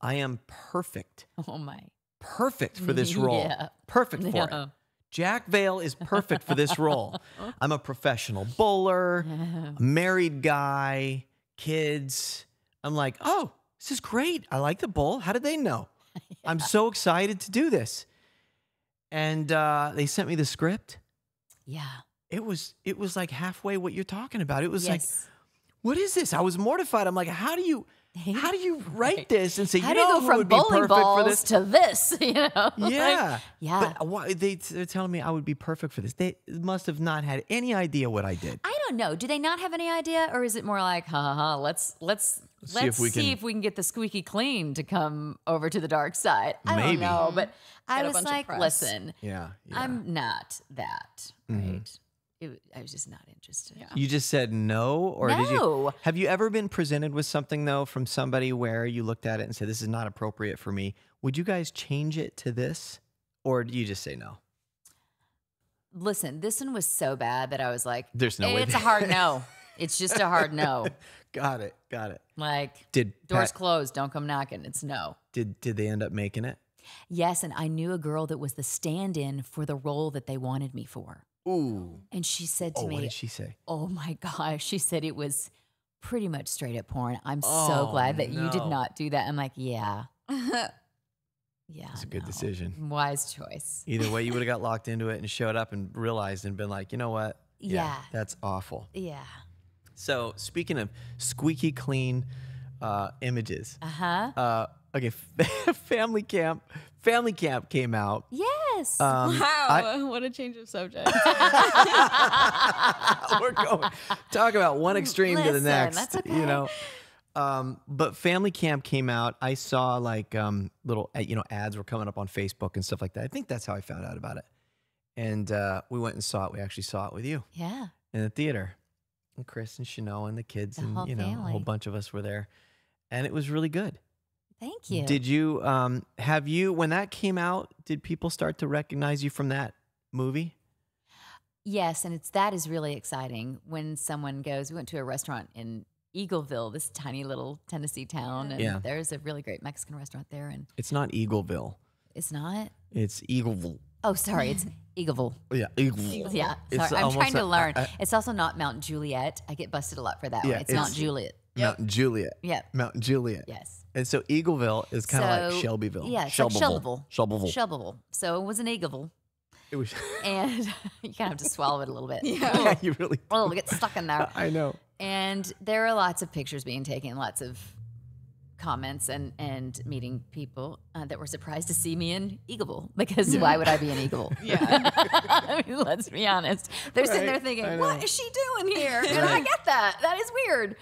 I am perfect. Oh my. Perfect for this role. Yeah. Perfect for yeah. it. Jack Vale is perfect for this role. I'm a professional bowler, yeah. a married guy, kids. I'm like, oh, this is great. I like the bowl. How did they know? Yeah. I'm so excited to do this. And uh, they sent me the script. Yeah. It was, it was like halfway what you're talking about. It was yes. like, what is this? I was mortified. I'm like, how do you... How do you write right. this and say, how you know, who would be perfect for this? To this, you know? Yeah. yeah. But why, they, they're telling me I would be perfect for this. They must have not had any idea what I did. I don't know. Do they not have any idea? Or is it more like, ha, ha, ha let's, let's, let's, let's see, if we, see can, if we can get the squeaky clean to come over to the dark side. I maybe. don't know. But I was like, listen, yeah, yeah. I'm not that, mm-hmm. right? It, I was just not interested. Yeah. You just said no, or no. did you? Have you ever been presented with something though from somebody where you looked at it and said, "This is not appropriate for me"? Would you guys change it to this, or do you just say no? Listen, this one was so bad that I was like, "There's no way." It's a hard no. It's just a hard no. Got it. Got it. Like, did doors Pat, closed? Don't come knocking. It's no. Did Did they end up making it? Yes, and I knew a girl that was the stand-in for the role that they wanted me for. Ooh. And she said to oh, me, what did she say? Oh my gosh. She said it was pretty much straight up porn. I'm oh, so glad that no. you did not do that. I'm like, yeah. yeah. It's a good no. decision. Wise choice. Either way, you would have got locked into it and showed up and realized and been like, you know what? Yeah. yeah. That's awful. Yeah. So speaking of squeaky clean uh, images. Uh-huh. Uh, okay. Family Camp. Family Camp came out. Yes. Um, wow. I, what a change of subject. We're going. Talk about one extreme Listen, to the next. That's okay. You know. Um, but Family Camp came out. I saw like um, little, you know, ads were coming up on Facebook and stuff like that. I think that's how I found out about it. And uh, we went and saw it. We actually saw it with you. Yeah. In the theater. And Chris and Chanel and the kids the and, you know, family. a whole bunch of us were there. And it was really good. Thank you. Did you, um, have you, when that came out, did people start to recognize you from that movie? Yes, and it's that is really exciting when someone goes, we went to a restaurant in Eagleville, this tiny little Tennessee town, and yeah. there's a really great Mexican restaurant there. And it's not Eagleville. It's not? It's Eagleville. Oh, sorry, it's Eagleville. Yeah, Eagleville. Yeah, sorry, it's I'm trying to a, learn. I, I, it's also not Mount Juliet. I get busted a lot for that yeah, one. It's, it's Mount Juliet. Mount yep. Juliet. Yeah. Mount Juliet. Yes. And so Eagleville is kind of so, like Shelbyville. Yeah, it's Shelbyville. Like Shelbyville. Shelbyville. So it was an Eagleville. It was. And you kind of have to swallow it a little bit. Yeah, oh, yeah you really do. Oh, it gets stuck in there. I know. And there are lots of pictures being taken, lots of comments and, and meeting people uh, that were surprised to see me in Eagleville because yeah. why would I be in Eagleville? Yeah. I mean, let's be honest. They're right. sitting there thinking, what is she doing here? And right. I get that. That is weird.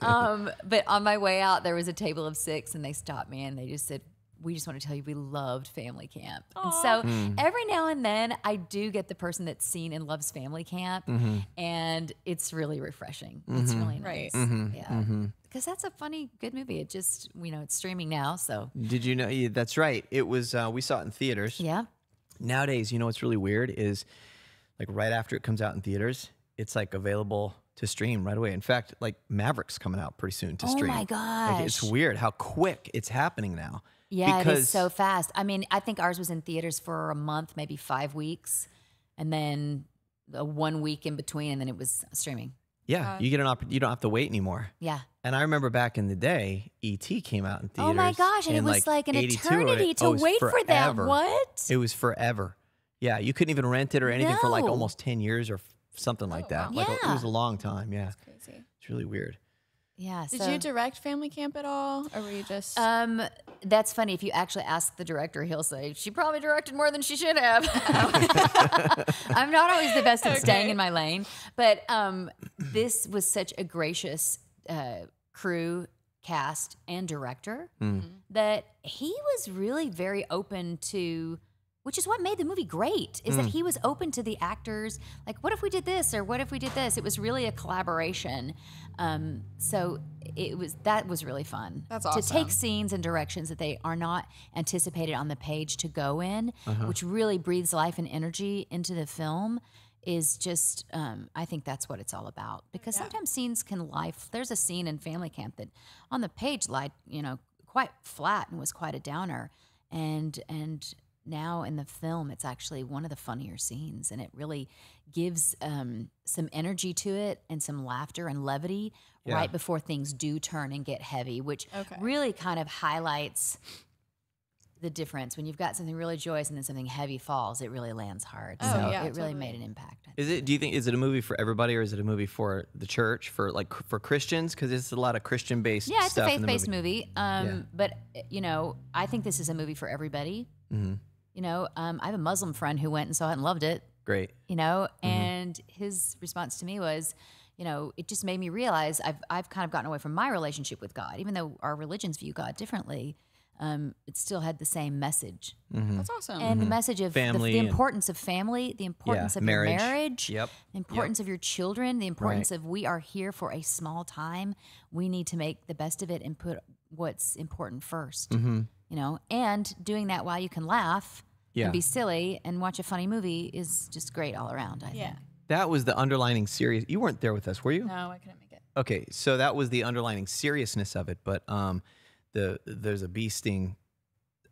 Um, but on my way out, there was a table of six and they stopped me and they just said, we just want to tell you we loved Family Camp. Aww. And so mm. every now and then I do get the person that's seen and loves Family Camp mm-hmm. and it's really refreshing. Mm-hmm. It's really nice. Right. Mm-hmm. Yeah. Mm-hmm. Because that's a funny, good movie. It just, you know, it's streaming now, so. Did you know, yeah, that's right. It was, uh, we saw it in theaters. Yeah. Nowadays, you know what's really weird is, like, right after it comes out in theaters, it's, like, available to stream right away. In fact, like, Maverick's coming out pretty soon to oh stream. Oh, my gosh. Like, it's weird how quick it's happening now. Yeah, it is so fast. I mean, I think ours was in theaters for a month, maybe five weeks, and then uh, one week in between, and then it was streaming. Yeah, uh, you get an opp- you don't have to wait anymore. Yeah. And I remember back in the day, E T came out in theaters. Oh my gosh, and it was like, like an eternity to oh, wait forever. for that. What? It was forever. Yeah, you couldn't even rent it or anything no. for like almost ten years or something like oh, that. Wow. Like yeah. a, it was a long time. Yeah. That's crazy. It's really weird. Yeah. Did so, you direct Family Camp at all, or were you just? Um, that's funny. If you actually ask the director, he'll say she probably directed more than she should have. I'm not always the best at okay. staying in my lane, but um, this was such a gracious uh, crew, cast, and director mm. that he was really very open to. Which is what made the movie great, is mm. that he was open to the actors. Like, what if we did this, or what if we did this? It was really a collaboration. Um, so it was that was really fun. That's awesome. To take scenes and directions that they are not anticipated on the page to go in, uh-huh. which really breathes life and energy into the film, is just, um, I think that's what it's all about. Because yeah. sometimes scenes can life. There's a scene in Family Camp that on the page lied, you know, quite flat and was quite a downer. And, and, now in the film, it's actually one of the funnier scenes, and it really gives um, some energy to it and some laughter and levity yeah. right before things do turn and get heavy, which okay. really kind of highlights the difference. When you've got something really joyous and then something heavy falls, it really lands hard. Oh, so yeah, it totally. Really made an impact. Is it? Do you think, is it a movie for everybody, or is it a movie for the church, for like for Christians? Because it's a lot of Christian-based stuff. Yeah, it's a faith-based movie. movie. Um, yeah. But, you know, I think this is a movie for everybody. Mm-hmm. You know, um, I have a Muslim friend who went and saw it and loved it. Great. You know, mm-hmm. and his response to me was, you know, it just made me realize I've I've kind of gotten away from my relationship with God, even though our religions view God differently. Um, it still had the same message. Mm-hmm. That's awesome. And mm-hmm. the message of family, the, the importance of family, the importance yeah, of marriage, your marriage yep. the importance yep. of your children, the importance right. of we are here for a small time. We need to make the best of it and put what's important first. Mm-hmm. You know, and doing that while you can laugh yeah. and be silly and watch a funny movie is just great all around, I yeah. think. That was the underlining serious. You weren't there with us, were you? No, I couldn't make it. Okay, so that was the underlining seriousness of it, but um, the there's a bee sting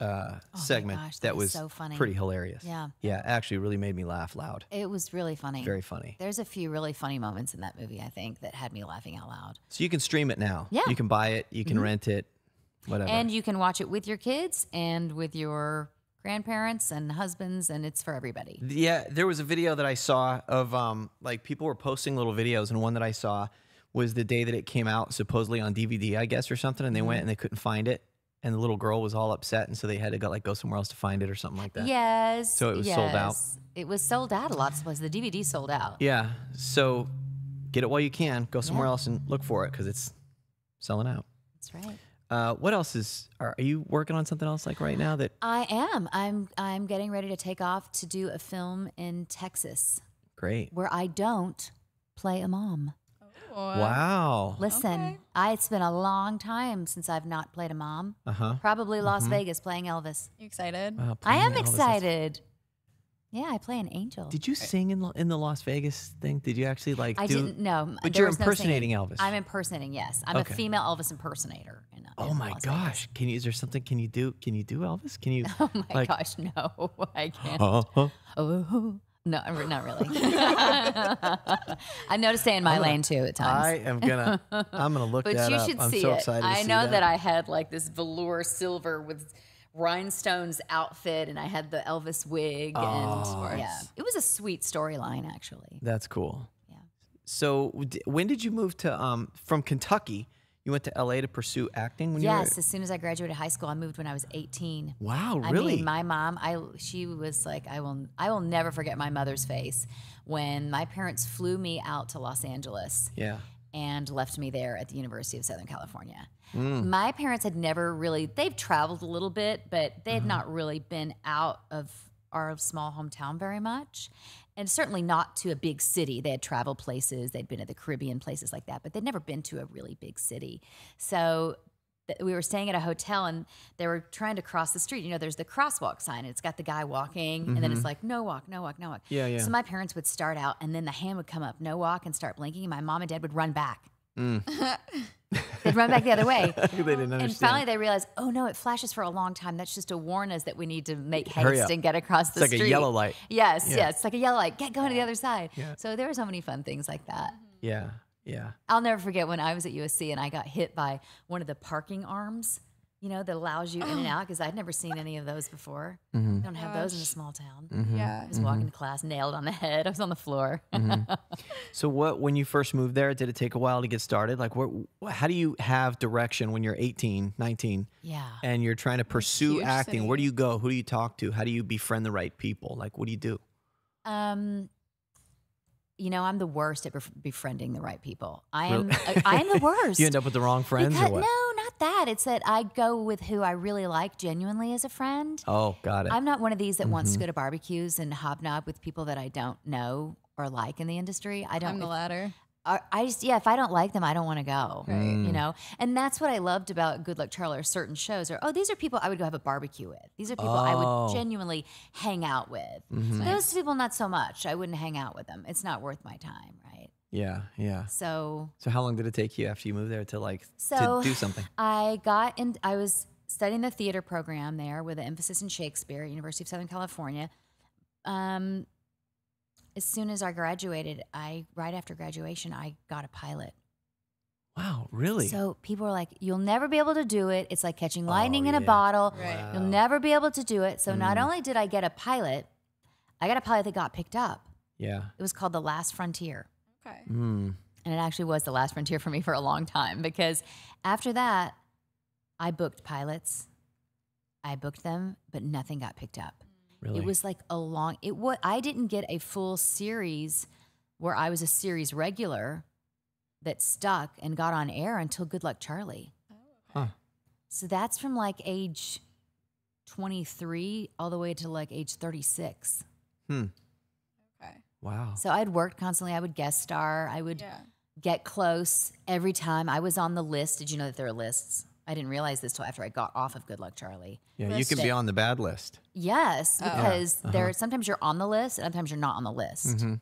uh, oh segment gosh, that, that was so funny. Pretty hilarious. Yeah. Yeah, actually really made me laugh loud. It was really funny. Very funny. There's a few really funny moments in that movie, I think, that had me laughing out loud. So you can stream it now. Yeah. You can buy it. You can mm-hmm. rent it. Whatever. And you can watch it with your kids and with your grandparents and husbands, and it's for everybody. Yeah, there was a video that I saw of, um, like, people were posting little videos, and one that I saw was the day that it came out, supposedly on D V D, I guess, or something, and they mm-hmm. went and they couldn't find it, and the little girl was all upset, and so they had to go, like, go somewhere else to find it or something like that. Yes. So it was yes. sold out. It was sold out a lot of places. The D V D sold out. Yeah, so get it while you can. Go somewhere yeah. else and look for it, because it's selling out. That's right. Uh, what else is, are, are you working on something else like right now that? I am. I'm, I'm getting ready to take off to do a film in Texas. Great. Where I don't play a mom. Oh, wow. Listen, okay. I, it's been a long time since I've not played a mom. Uh-huh. Probably Las mm-hmm. Vegas playing Elvis. You excited? Uh, I am Elvis. excited. Yeah, I play an angel. Did you sing in, in the Las Vegas thing? Did you actually like I do? I didn't, no. But you're impersonating no Elvis. I'm impersonating, yes. I'm okay. a female Elvis impersonator. In, oh in my Las gosh. Vegas. Can you, is there something, can you do, can you do Elvis? Can you? Oh my like, gosh, no, I can't. Uh, uh, oh, no, not really. I noticed stay in my gonna, lane too at times. I am gonna, I'm gonna look but that you up. Should I'm see so it. Excited to I see know that. that I had like this velour silver with rhinestones outfit, and I had the Elvis wig, oh, and yeah, it was a sweet storyline actually. That's cool. Yeah. So when did you move to um from Kentucky? You went to L A to pursue acting. When yes, you were... as soon as I graduated high school, I moved when I was eighteen. Wow, really? I mean, my mom, I she was like, I will, I will never forget my mother's face when my parents flew me out to Los Angeles. Yeah. And left me there at the University of Southern California. Mm. My parents had never really, they've traveled a little bit, but they had mm-hmm. not really been out of our small hometown very much. And certainly not to a big city. They had traveled places, they'd been to the Caribbean, places like that, but they'd never been to a really big city. So th we were staying at a hotel, and they were trying to cross the street. You know, there's the crosswalk sign, and it's got the guy walking, mm-hmm. and then it's like, no walk, no walk, no walk. Yeah, yeah. So my parents would start out, and then the hand would come up, no walk, and start blinking, and my mom and dad would run back. Mm. They'd run back the other way. They didn't understand. And finally they realized, oh no, it flashes for a long time. That's just to warn us that we need to make haste and get across the street. It's like street. a yellow light. Yes, yeah. yes. It's like a yellow light. Get going to the other side. Yeah. So there were so many fun things like that. Yeah, yeah. I'll never forget when I was at U S C and I got hit by one of the parking arms. you know, that allows you in and out, because I'd never seen any of those before. Mm-hmm. They don't have Gosh. those in a small town. Mm-hmm. Yeah. I was mm-hmm. walking to class, nailed on the head. I was on the floor. Mm-hmm. So what, when you first moved there, did it take a while to get started? Like, what, how do you have direction when you're eighteen, nineteen, yeah, and you're trying to pursue acting? City. Where do you go? Who do you talk to? How do you befriend the right people? Like, what do you do? Um... You know, I'm the worst at bef befriending the right people. I am really? I am the worst. You end up with the wrong friends because, or what? No, not that. It's that I go with who I really like genuinely as a friend. Oh, got it. I'm not one of these that mm-hmm. wants to go to barbecues and hobnob with people that I don't know or like in the industry. I don't. I'm the latter. I, I just, yeah, if I don't like them, I don't want to go, right. you know? And that's what I loved about Good Luck, Charlie, or certain shows are, oh, these are people I would go have a barbecue with. These are people oh. I would genuinely hang out with. Mm-hmm. Those nice. people, not so much. I wouldn't hang out with them. It's not worth my time, right? Yeah, yeah. So. So how long did it take you after you moved there to like, so to do something? I got in, I was studying the theater program there with an emphasis in Shakespeare at University of Southern California. Um, As soon as I graduated, I right after graduation, I got a pilot. Wow, really? So people were like, you'll never be able to do it. It's like catching lightning oh, in yeah. a bottle. Right. Wow. You'll never be able to do it. So mm. not only did I get a pilot, I got a pilot that got picked up. Yeah. It was called The Last Frontier. Okay. Mm. And it actually was The Last Frontier for me for a long time, because after that, I booked pilots. I booked them, but nothing got picked up. Really? It was like a long, it was, I didn't get a full series where I was a series regular that stuck and got on air until Good Luck, Charlie. Oh, okay. Huh. So that's from like age twenty-three all the way to like age thirty-six. Hmm. Okay. Wow. So I'd worked constantly. I would guest star. I would yeah. get close every time. I was on the list. Did you know that there are lists? I didn't realize this till after I got off of Good Luck, Charlie. Yeah, list you can it. be on the bad list. Yes, oh. because yeah. uh-huh. there sometimes you're on the list, and sometimes you're not on the list. Mm-hmm.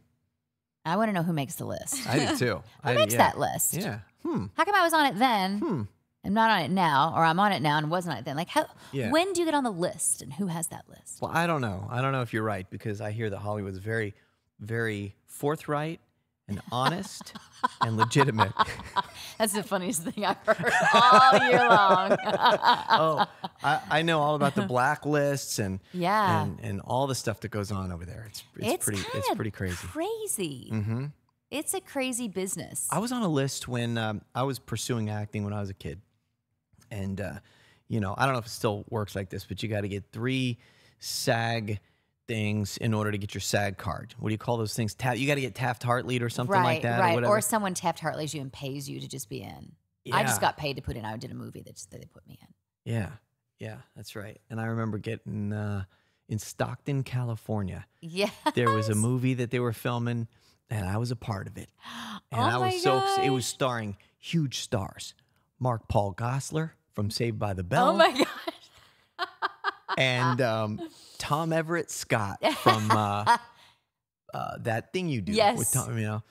I want to know who makes the list. I do too. Who I, makes yeah. that list? Yeah. Hmm. How come I was on it then? Hmm. I'm not on it now, or I'm on it now and wasn't on it then. Like, how? Yeah. When do you get on the list, and who has that list? Well, I don't know. I don't know if you're right, because I hear that Hollywood's very, very forthright and honest and legitimate. That's the funniest thing I've heard all year long. Oh, I, I know all about the blacklists and yeah, and, and all the stuff that goes on over there. It's it's, it's pretty it's pretty crazy. Crazy. Mm-hmm. It's a crazy business. I was on a list when um, I was pursuing acting when I was a kid, and uh, you know, I don't know if it still works like this, but you got to get three SAG things in order to get your SAG card. What do you call those things? Taft, you got to get Taft-Hartley or something right, like that. Right, or whatever. Or someone Taft-Hartleys you and pays you to just be in. Yeah. I just got paid to put in. I did a movie that, just, that they put me in. Yeah, yeah, that's right. And I remember getting uh, in Stockton, California. Yeah, there was a movie that they were filming, and I was a part of it. And oh I was my so gosh. It was starring huge stars, Mark Paul Gosselaar from Saved by the Bell. Oh my gosh. And um, Tom Everett Scott from uh, uh, that thing you do yes. with Tom, you know.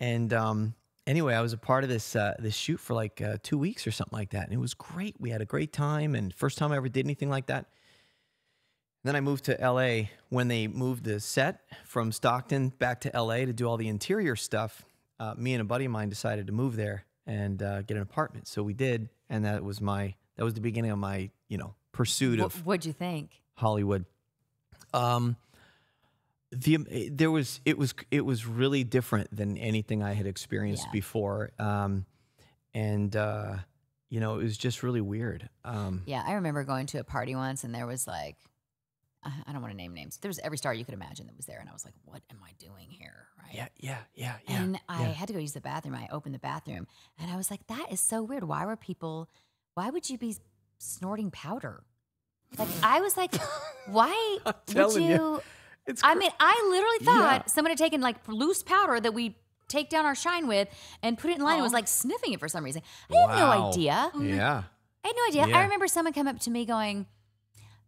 And um, anyway, I was a part of this uh, this shoot for like uh, two weeks or something like that, and it was great. We had a great time, and first time I ever did anything like that. And then I moved to L A when they moved the set from Stockton back to L A to do all the interior stuff. Uh, me and a buddy of mine decided to move there and uh, get an apartment, so we did, and that was my that was the beginning of my you know. pursuit of what, what'd you think Hollywood. Um, the there was it was it was really different than anything I had experienced yeah. before, um, and uh, you know, it was just really weird. Um, yeah, I remember going to a party once, and there was like, I don't want to name names. There was every star you could imagine that was there, and I was like, "What am I doing here?" Right? Yeah, yeah, yeah, yeah. And yeah. I had to go use the bathroom. I opened the bathroom, and I was like, "That is so weird. Why were people? Why would you be?" Snorting powder. Like, I was like, why would you? you it's I mean, I literally thought yeah. someone had taken like loose powder that we take down our shine with and put it in line oh. and was like sniffing it for some reason. I wow. had no idea. Yeah. I had no idea. Yeah. I remember someone come up to me going,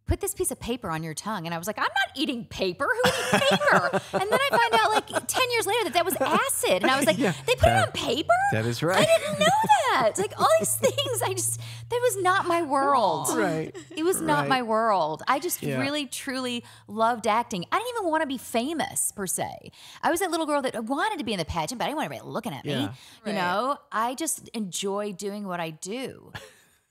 put this piece of paper on your tongue. And I was like, I'm not eating paper. Who would eat paper? And then I find out like ten years later that that was acid. And I was like, yeah, they put that, it on paper? That is right. I didn't know that. It's like all these things, I just, that was not my world. Right. It was right. not my world. I just yeah. really, truly loved acting. I didn't even want to be famous per se. I was that little girl that wanted to be in the pageant, but I didn't want everybody looking at me. Yeah. Right. You know, I just enjoy doing what I do.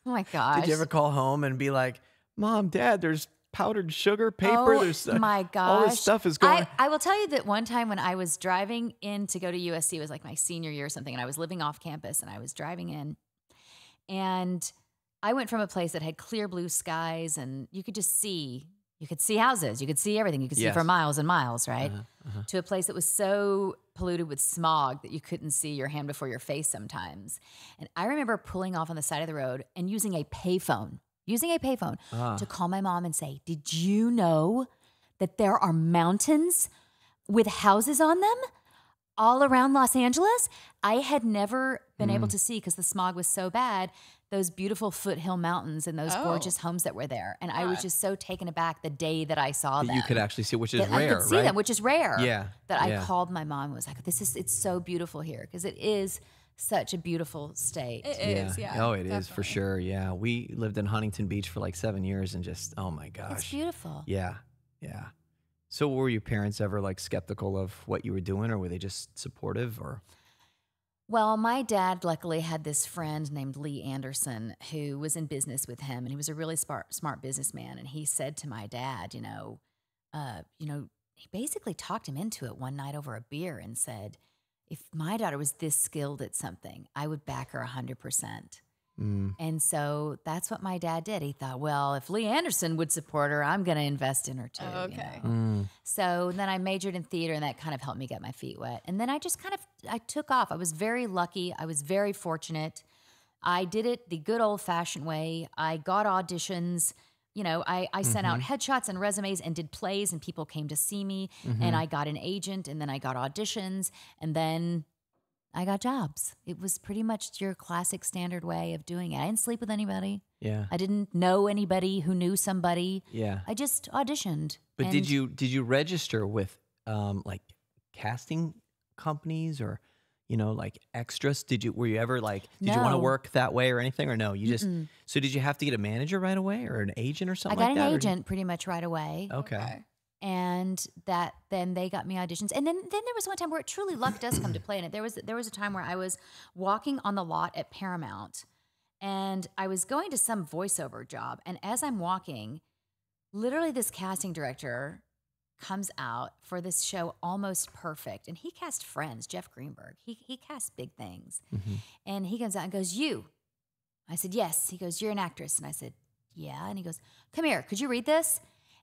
Oh my gosh. Did you ever call home and be like, Mom, Dad, there's powdered sugar, paper, oh, there's uh, my gosh. all this stuff is going. I, I will tell you that one time when I was driving in to go to U S C, it was like my senior year or something, and I was living off campus and I was driving in, and I went from a place that had clear blue skies and you could just see, you could see houses, you could see everything, you could yes. see for miles and miles, right? Uh-huh, uh-huh. To a place that was so polluted with smog that you couldn't see your hand before your face sometimes. And I remember pulling off on the side of the road and using a payphone. using a payphone uh. to call my mom and say, did you know that there are mountains with houses on them all around Los Angeles? I had never been mm. able to see, because the smog was so bad, those beautiful foothill mountains and those oh. gorgeous homes that were there. And God. I was just so taken aback the day that I saw that them. You could actually see, which is that rare, I could see right? them, which is rare. Yeah. That yeah. I called my mom and was like, this is, it's so beautiful here, because it is such a beautiful state. It is, yeah. yeah. Oh, it definitely. is for sure, yeah. We lived in Huntington Beach for like seven years and just, oh my gosh. It's beautiful. Yeah, yeah. So were your parents ever like skeptical of what you were doing, or were they just supportive, or? Well, my dad luckily had this friend named Lee Anderson who was in business with him, and he was a really smart, smart businessman. And he said to my dad, you know, uh, you know, he basically talked him into it one night over a beer and said, if my daughter was this skilled at something, I would back her one hundred percent. Mm. And so that's what my dad did. He thought, well, if Leigh Anderson would support her, I'm going to invest in her too. Oh, okay. You know? mm. So then I majored in theater, and that kind of helped me get my feet wet. And then I just kind of, I took off. I was very lucky. I was very fortunate. I did it the good old fashioned way. I got auditions. You know, I, I sent mm-hmm. out headshots and resumes and did plays, and people came to see me, mm-hmm. and I got an agent, and then I got auditions, and then I got jobs. It was pretty much your classic standard way of doing it. I didn't sleep with anybody. Yeah. I didn't know anybody who knew somebody. Yeah. I just auditioned. But did you did you register with um, like casting companies, or, you know, like extras? Did you, were you ever like, did no. you want to work that way or anything, or no, you just, Mm-mm. so did you have to get a manager right away or an agent or something like that? I got like an that, agent pretty much right away. Okay. okay. And that, then they got me auditions. And then, then there was one time where it truly, luck does come to play in it. There was, there was a time where I was walking on the lot at Paramount, and I was going to some voiceover job. And as I'm walking, literally this casting director comes out for this show, Almost Perfect, and he cast Friends, Jeff Greenberg. He he cast big things. Mm-hmm. And he comes out and goes, you. I said, yes. He goes, you're an actress. And I said, yeah. And he goes, come here, could you read this?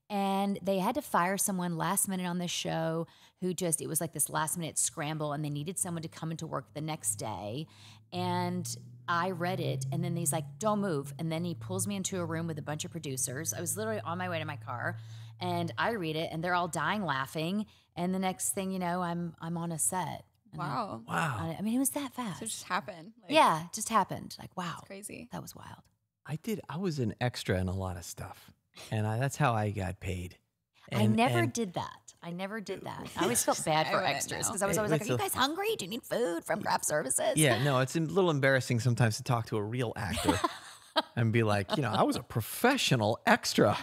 And they had to fire someone last minute on this show who just, it was like this last minute scramble, and they needed someone to come into work the next day. And I read it, and then he's like, don't move. And then he pulls me into a room with a bunch of producers. I was literally on my way to my car, and I read it, and they're all dying laughing. And the next thing you know, I'm I'm on a set. Wow. I, wow. I mean, it was that fast. So it just happened. Like, yeah, it just happened. Like, wow. That's crazy. That was wild. I did. I was an extra in a lot of stuff, and I, that's how I got paid. And, I never and, did that. I never did that. I always felt bad for extras, because I was always like, are you guys hungry? Do you need food from craft services? Yeah, no, it's a little embarrassing sometimes to talk to a real actor and be like, you know, I was a professional extra.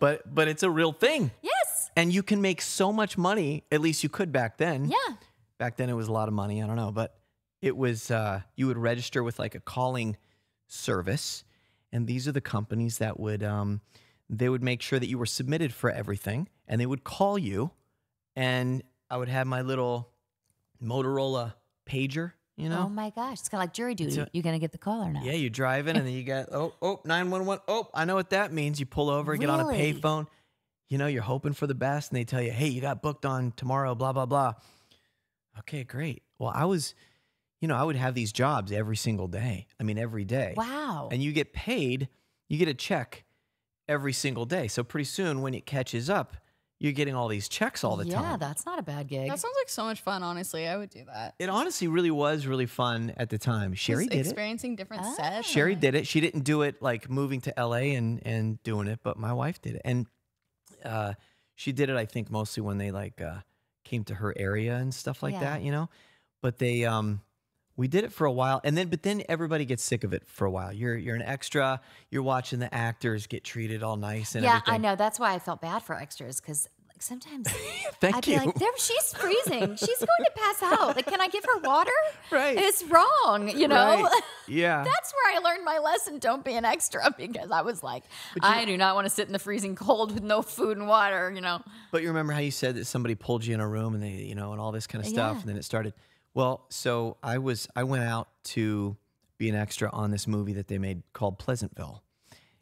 But but it's a real thing. Yes. And you can make so much money, at least you could back then. Yeah. Back then it was a lot of money, I don't know, but it was, uh, you would register with like a calling service, and these are the companies that would, um, they would make sure that you were submitted for everything, and they would call you, and I would have my little Motorola pager, you know? Oh my gosh, it's kind of like jury duty. So, you're going to get the call or not? Yeah, you drive in, and then you got, oh, oh, nine one one, oh, I know what that means. You pull over, really? Get on a payphone. You know, you're hoping for the best, and they tell you, hey, you got booked on tomorrow, blah, blah, blah. Okay, great. Well, I was, you know, I would have these jobs every single day. I mean, every day. Wow. And you get paid, you get a check every single day. So pretty soon when it catches up, you're getting all these checks all the yeah, time. Yeah, that's not a bad gig. That sounds like so much fun, honestly. I would do that. It honestly really was really fun at the time. Sherry Just did experiencing it. Experiencing different ah. sets. Sherry did it. She didn't do it like moving to L A and, and doing it, but my wife did it. And uh, she did it, I think, mostly when they like uh, came to her area and stuff like yeah. that, you know? But they... Um, we did it for a while, and then but then everybody gets sick of it for a while. You're you're an extra. You're watching the actors get treated all nice and yeah, everything. I know. That's why I felt bad for extras, because sometimes Thank I'd be you. like, there, she's freezing. She's going to pass out. Like, can I give her water? Right. It's wrong, you know? Right. Yeah. That's where I learned my lesson. Don't be an extra, because I was like, you, I do not want to sit in the freezing cold with no food and water, you know? But you remember how you said that somebody pulled you in a room and they, you know, and all this kind of stuff. Yeah. And then it started. Well, so I was, I went out to be an extra on this movie that they made called Pleasantville.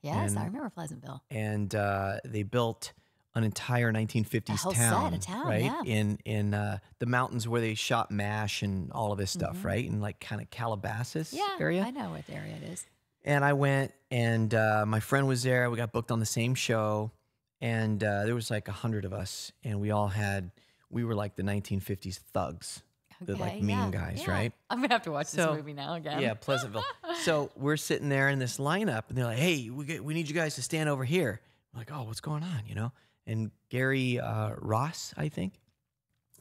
Yes, and I remember Pleasantville. And uh, they built an entire nineteen fifties a whole town, set of town, right? Yeah. In in uh, the mountains where they shot MASH and all of this stuff, mm-hmm. right? In like kind of Calabasas yeah, area. I know what area it is. And I went, and uh, my friend was there. We got booked on the same show, and uh, there was like a hundred of us, and we all had, we were like the nineteen fifties thugs. The okay, like mean yeah, guys, yeah. right? I'm gonna have to watch so, this movie now again. Yeah, Pleasantville. So we're sitting there in this lineup, and they're like, "Hey, we get, we need you guys to stand over here." I'm like, "Oh, what's going on?" You know. And Gary uh, Ross, I think,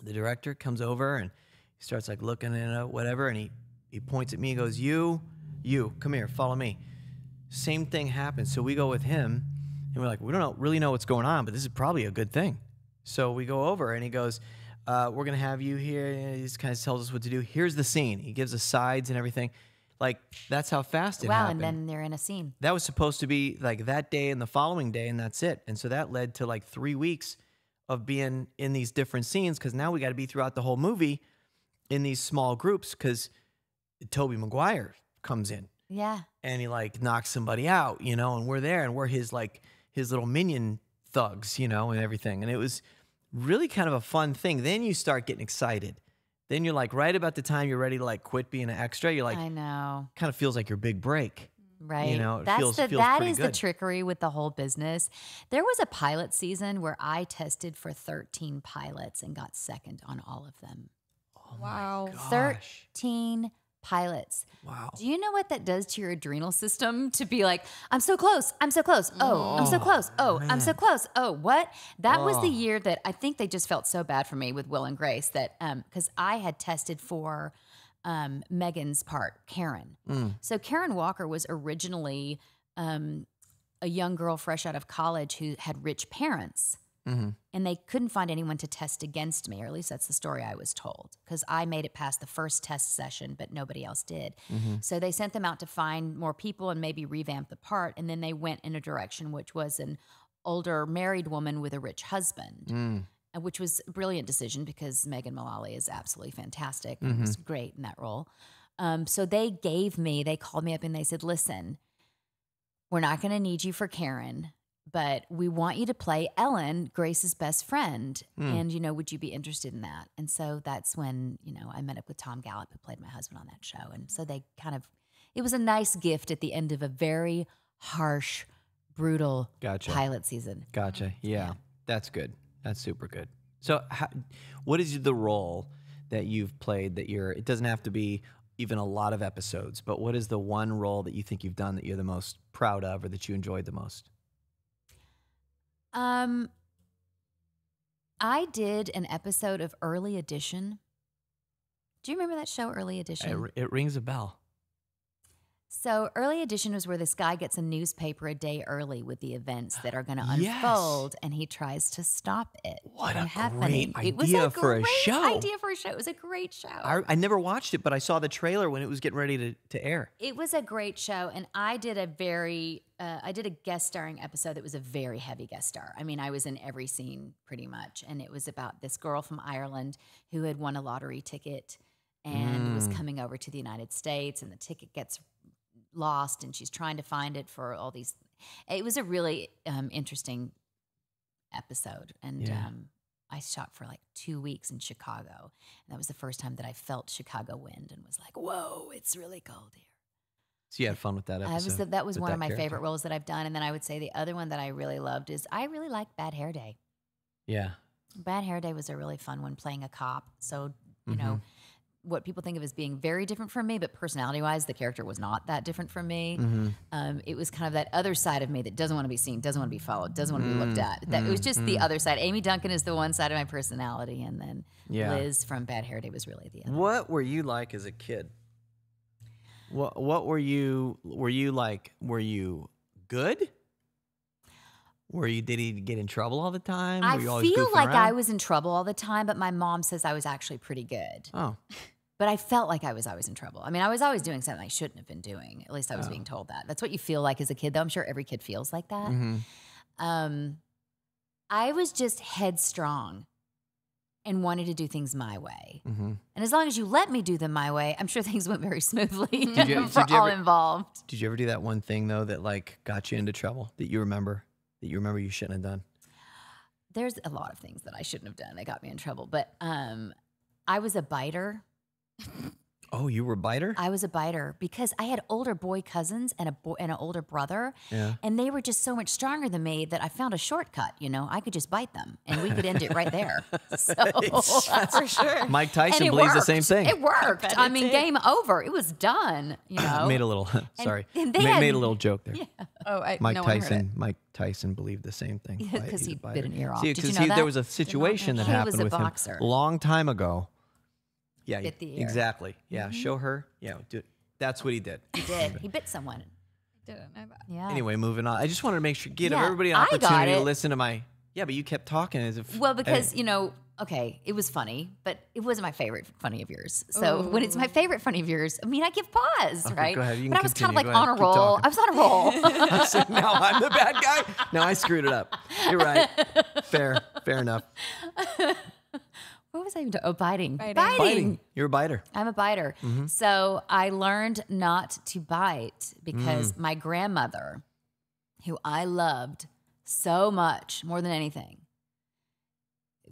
the director, comes over and he starts like looking at whatever, and he he points at me and goes, "You, you, come here, follow me." Same thing happens. So we go with him, and we're like, "We don't know, really know what's going on, but this is probably a good thing." So we go over, and he goes, Uh, we're going to have you here. He just kind of tells us what to do. Here's the scene. He gives us sides and everything. Like, that's how fast it wow, happened. Wow, and then they're in a scene. That was supposed to be, like, that day and the following day, and that's it. And so that led to, like, three weeks of being in these different scenes, because now we got to be throughout the whole movie in these small groups, because Tobey Maguire comes in. Yeah. And he, like, knocks somebody out, you know, and we're there, and we're his, like, his little minion thugs, you know, and everything. And it was really kind of a fun thing. Then you start getting excited. Then you're like, right about the time you're ready to like quit being an extra, you're like, I know. Kind of feels like your big break. Right. You know, it That's feels, the, feels that is good. The trickery with the whole business. There was a pilot season where I tested for thirteen pilots and got second on all of them. Oh wow. thirteen pilots. Wow. Do you know what that does to your adrenal system to be like, I'm so close, I'm so close, oh, oh I'm so close, oh, man. I'm so close, oh, what? That oh. was the year that I think they just felt so bad for me with Will and Grace that, um, because I had tested for um, Megan's part, Karen. Mm. So Karen Walker was originally um, a young girl fresh out of college who had rich parents. Mm-hmm. And they couldn't find anyone to test against me, or at least that's the story I was told, because I made it past the first test session, but nobody else did. Mm-hmm. So they sent them out to find more people and maybe revamp the part, and then they went in a direction which was an older married woman with a rich husband, mm. which was a brilliant decision because Megan Mullally is absolutely fantastic mm-hmm. and was great in that role. Um, so they gave me, they called me up and they said, listen, we're not going to need you for Karen, but we want you to play Ellen, Grace's best friend. Mm. And, you know, would you be interested in that? And so that's when, you know, I met up with Tom Gallup, who played my husband on that show. And so they kind of, it was a nice gift at the end of a very harsh, brutal gotcha. pilot season. Gotcha. Yeah, yeah. That's good. That's super good. So how, what is the role that you've played that you're, it doesn't have to be even a lot of episodes, but what is the one role that you think you've done that you're the most proud of or that you enjoyed the most? Um, I did an episode of Early Edition. Do you remember that show, Early Edition? It, it rings a bell. So Early Edition was where this guy gets a newspaper a day early with the events that are going to yes. unfold, and he tries to stop it. What a happening. great idea it was a for great a show. idea for a show. It was a great show. I, I never watched it, but I saw the trailer when it was getting ready to, to air. It was a great show, and I did a very... Uh, I did a guest starring episode that was a very heavy guest star. I mean, I was in every scene pretty much. And it was about this girl from Ireland who had won a lottery ticket and mm. was coming over to the United States, and the ticket gets lost and she's trying to find it for all these. It was a really um, interesting episode. And yeah. um, I shot for like two weeks in Chicago. And that was the first time that I felt Chicago wind and was like, whoa, it's really cold here. So you had fun with that episode. I was the, that was one that of my character. favorite roles that I've done. And then I would say the other one that I really loved is I really liked Bad Hair Day. Yeah. Bad Hair Day was a really fun one, playing a cop. So, you mm-hmm. know, what people think of as being very different from me, but personality-wise, the character was not that different from me. Mm-hmm. um, it was kind of that other side of me that doesn't want to be seen, doesn't want to be followed, doesn't want to mm-hmm. be looked at. That mm-hmm. It was just mm-hmm. the other side. Amy Duncan is the one side of my personality, and then yeah. Liz from Bad Hair Day was really the other. What were you like as a kid? What, what were you, were you like, were you good? Were you, did he get in trouble all the time? I feel like I was in trouble all the time, but my mom says I was actually pretty good. Oh. But I felt like I was always in trouble. I mean, I was always doing something I shouldn't have been doing. At least I was oh. being told that. That's what you feel like as a kid, though. I'm sure every kid feels like that. Mm-hmm. Um, I was just headstrong and wanted to do things my way. Mm-hmm. And as long as you let me do them my way, I'm sure things went very smoothly did you, for did you all ever, involved. Did you ever do that one thing, though, that like got you into trouble that you remember? That you remember you shouldn't have done? There's a lot of things that I shouldn't have done that got me in trouble. But um, I was a biter. Oh, you were a biter? I was a biter because I had older boy cousins and a boy and an older brother. Yeah. And they were just so much stronger than me that I found a shortcut, you know. I could just bite them and we could end it right there. So that's for sure. Mike Tyson believes worked. the same thing. It worked. I, I mean, did. game over. It was done, you know. made a little sorry. And, and they Ma had, made a little joke there. Yeah. Oh, I, Mike no Tyson Mike Tyson believed the same thing. Because yeah, he bit an ear off. See, did you know he, that? There was a situation that he happened with boxer. him a long time ago. Yeah, exactly. Yeah, mm-hmm. show her. Yeah, do it. That's what he did. He did. He bit someone. He didn't. Yeah. Anyway, moving on. I just wanted to make sure, give yeah, everybody an opportunity to listen to my. Yeah, but you kept talking as if. Well, because, hey. you know, okay, it was funny, but it wasn't my favorite funny of yours. So Ooh. when it's my favorite funny of yours, I mean, I give pause, okay, right? Go ahead. You but can I was continue. kind of like on a roll. Talking. I was on a roll. So now I'm the bad guy. No, I screwed it up. You're right. Fair. Fair enough. What was I even doing? Oh, biting. Biting. biting. biting. You're a biter. I'm a biter. Mm-hmm. So I learned not to bite because mm. my grandmother, who I loved so much, more than anything,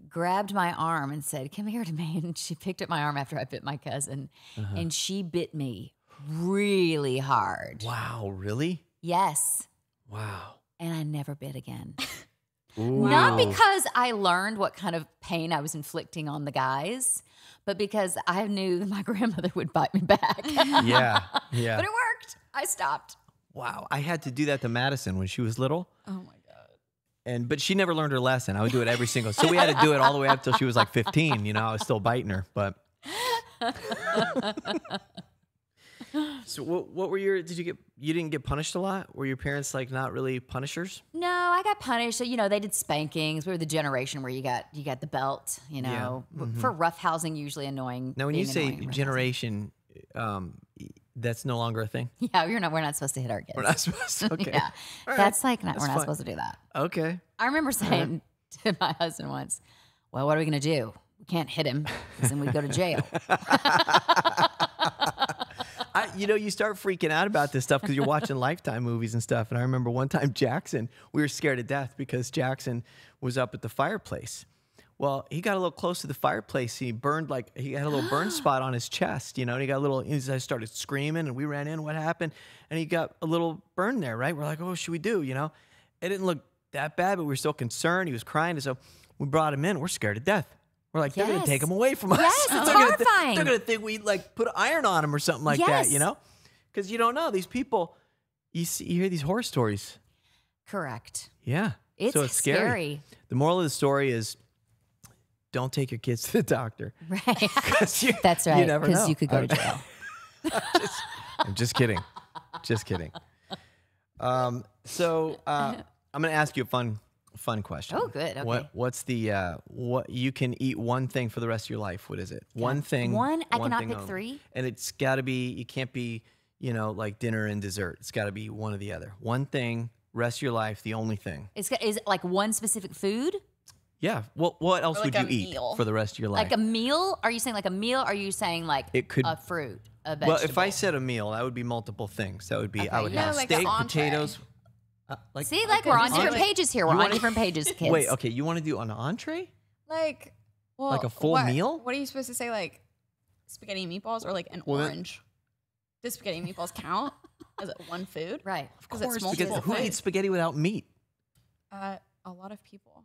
grabbed my arm and said, come here to me. And she picked up my arm after I bit my cousin. Uh-huh. And she bit me really hard. Wow, really? Yes. Wow. And I never bit again. Ooh. Not because I learned what kind of pain I was inflicting on the guys, but because I knew that my grandmother would bite me back. Yeah, yeah. But it worked. I stopped. Wow. I had to do that to Madison when she was little. Oh, my God. And But she never learned her lesson. I would do it every single. So we had to do it all the way up till she was like fifteen. You know, I was still biting her, but. So what, what were your, did you get, you didn't get punished a lot? Were your parents like not really punishers? No, I got punished. So, you know, they did spankings. We were the generation where you got, you got the belt, you know, yeah. mm-hmm. for roughhousing, usually annoying. Now when you say generation, um, that's no longer a thing? Yeah, you're not, we're not supposed to hit our kids. We're not supposed to, okay. yeah. Right. That's like, not, that's we're not fun. supposed to do that. Okay. I remember saying right. to my husband once, well, what are we going to do? We can't hit him because then we go to jail. I, you know, you start freaking out about this stuff because you're watching Lifetime movies and stuff. And I remember one time Jackson, we were scared to death because Jackson was up at the fireplace. Well, he got a little close to the fireplace. He burned like, he had a little burn spot on his chest, you know, and he got a little, I started screaming and we ran in, what happened? And he got a little burn there, right? We're like, oh, what should we do? You know, it didn't look that bad, but we were still concerned. He was crying. And so we brought him in. We're scared to death. We're like, yes. they're going to take them away from us. Yes, it's they're horrifying. Gonna th they're going to think we like put iron on them or something like yes. that, you know? Because you don't know. These people, you, see, you hear these horror stories. Correct. Yeah. It's, so it's scary. scary. The moral of the story is don't take your kids to the doctor. Right. You, That's right. You never know. Because you could go to jail. I'm, just, I'm just kidding. Just kidding. Um, so uh, I'm going to ask you a fun Fun question. Oh, good. Okay. What, what's the, uh, what you can eat one thing for the rest of your life? What is it? Yeah. One thing. One, I one cannot pick only. three. And it's got to be, you can't be, you know, like dinner and dessert. It's got to be one or the other. One thing, rest of your life, the only thing. It's, is it like one specific food? Yeah. What, what else like would you eat meal. for the rest of your life? Like a meal? Are you saying like a meal? Or are you saying like it could, a fruit, a vegetable? Well, if I said a meal, that would be multiple things. That would be, okay. I would yeah, have like steak, potatoes. Uh, like, See, like, like we're on different pages here. We're on wanna, different pages, kids. Wait, okay, you want to do an entree? Like, well, like a full what, meal? What are you supposed to say? Like, spaghetti and meatballs or like an what? orange? Does spaghetti and meatballs count as one food? Right. Of course. It's because food. Who eats spaghetti without meat? Uh, a lot of people.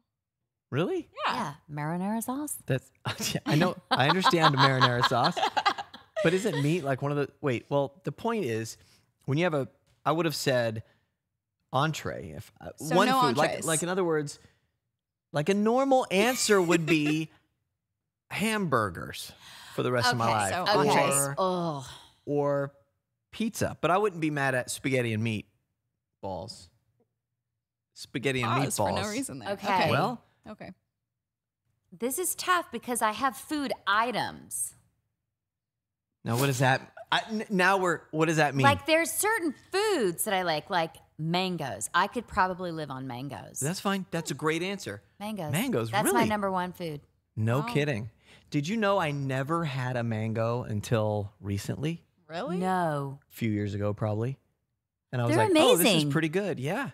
Really? Yeah. Yeah. Marinara sauce. That's. I know. I understand marinara sauce, but isn't meat like one of the? Wait. Well, the point is, when you have a, I would have said. Entree, if uh, so one no food, like, like in other words, like a normal answer would be hamburgers for the rest okay, of my life, so or, oh. or pizza. But I wouldn't be mad at spaghetti and meatballs. spaghetti and meatballs. For no reason there. Okay. okay. Well. Okay. This is tough because I have food items. Now what does that? I, now we're. What does that mean? Like there's certain foods that I like, like mangoes. I could probably live on mangoes. That's fine. That's a great answer. Mangoes. Mangoes. That's really my number one food. No oh. kidding. Did you know I never had a mango until recently? Really? No. A few years ago, probably. And I They're was like, amazing. Oh, this is pretty good. Yeah.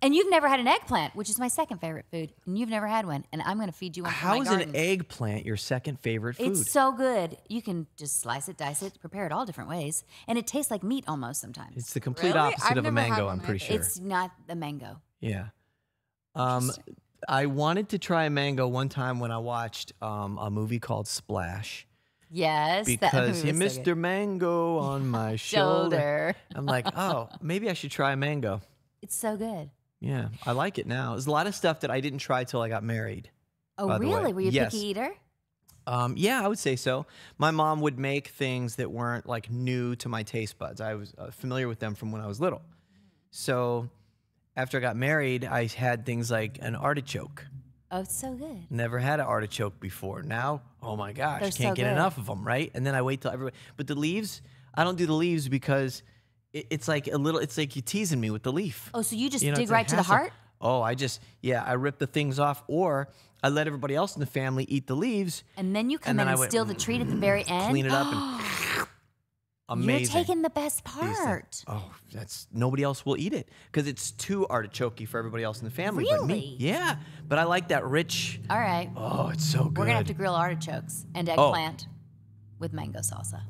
And you've never had an eggplant, which is my second favorite food. And you've never had one. And I'm going to feed you one from my garden. How is an eggplant your second favorite food? It's so good. You can just slice it, dice it, prepare it all different ways. And it tastes like meat almost sometimes. It's the complete really? opposite I've of a mango, I'm pretty sure. It's not a mango. Yeah. Um, I wanted to try a mango one time when I watched um, a movie called Splash. Yes. Because that Mister So Mango on my shoulder. I'm like, oh, maybe I should try a mango. It's so good. Yeah, I like it now. There's a lot of stuff that I didn't try till I got married. Oh, really? Were you a yes. picky eater? Um, yeah, I would say so. My mom would make things that weren't like new to my taste buds. I was uh, familiar with them from when I was little. So after I got married, I had things like an artichoke. Oh, it's so good. Never had an artichoke before. Now, oh my gosh, They're can't so get good. enough of them, right? And then I wait till everybody. But the leaves, I don't do the leaves because. It's like a little, it's like you teasing me with the leaf. Oh, so you just you know, dig right like to the heart? Oh, I just, yeah, I rip the things off or I let everybody else in the family eat the leaves. And then you come and in and went, steal the treat at the very end? Clean it up and amazing. You're taking the best part. Oh, that's, nobody else will eat it because it's too artichokey for everybody else in the family. Really? But me. Yeah, but I like that rich. All right. Oh, it's so good. We're going to have to grill artichokes and eggplant oh. with mango salsa.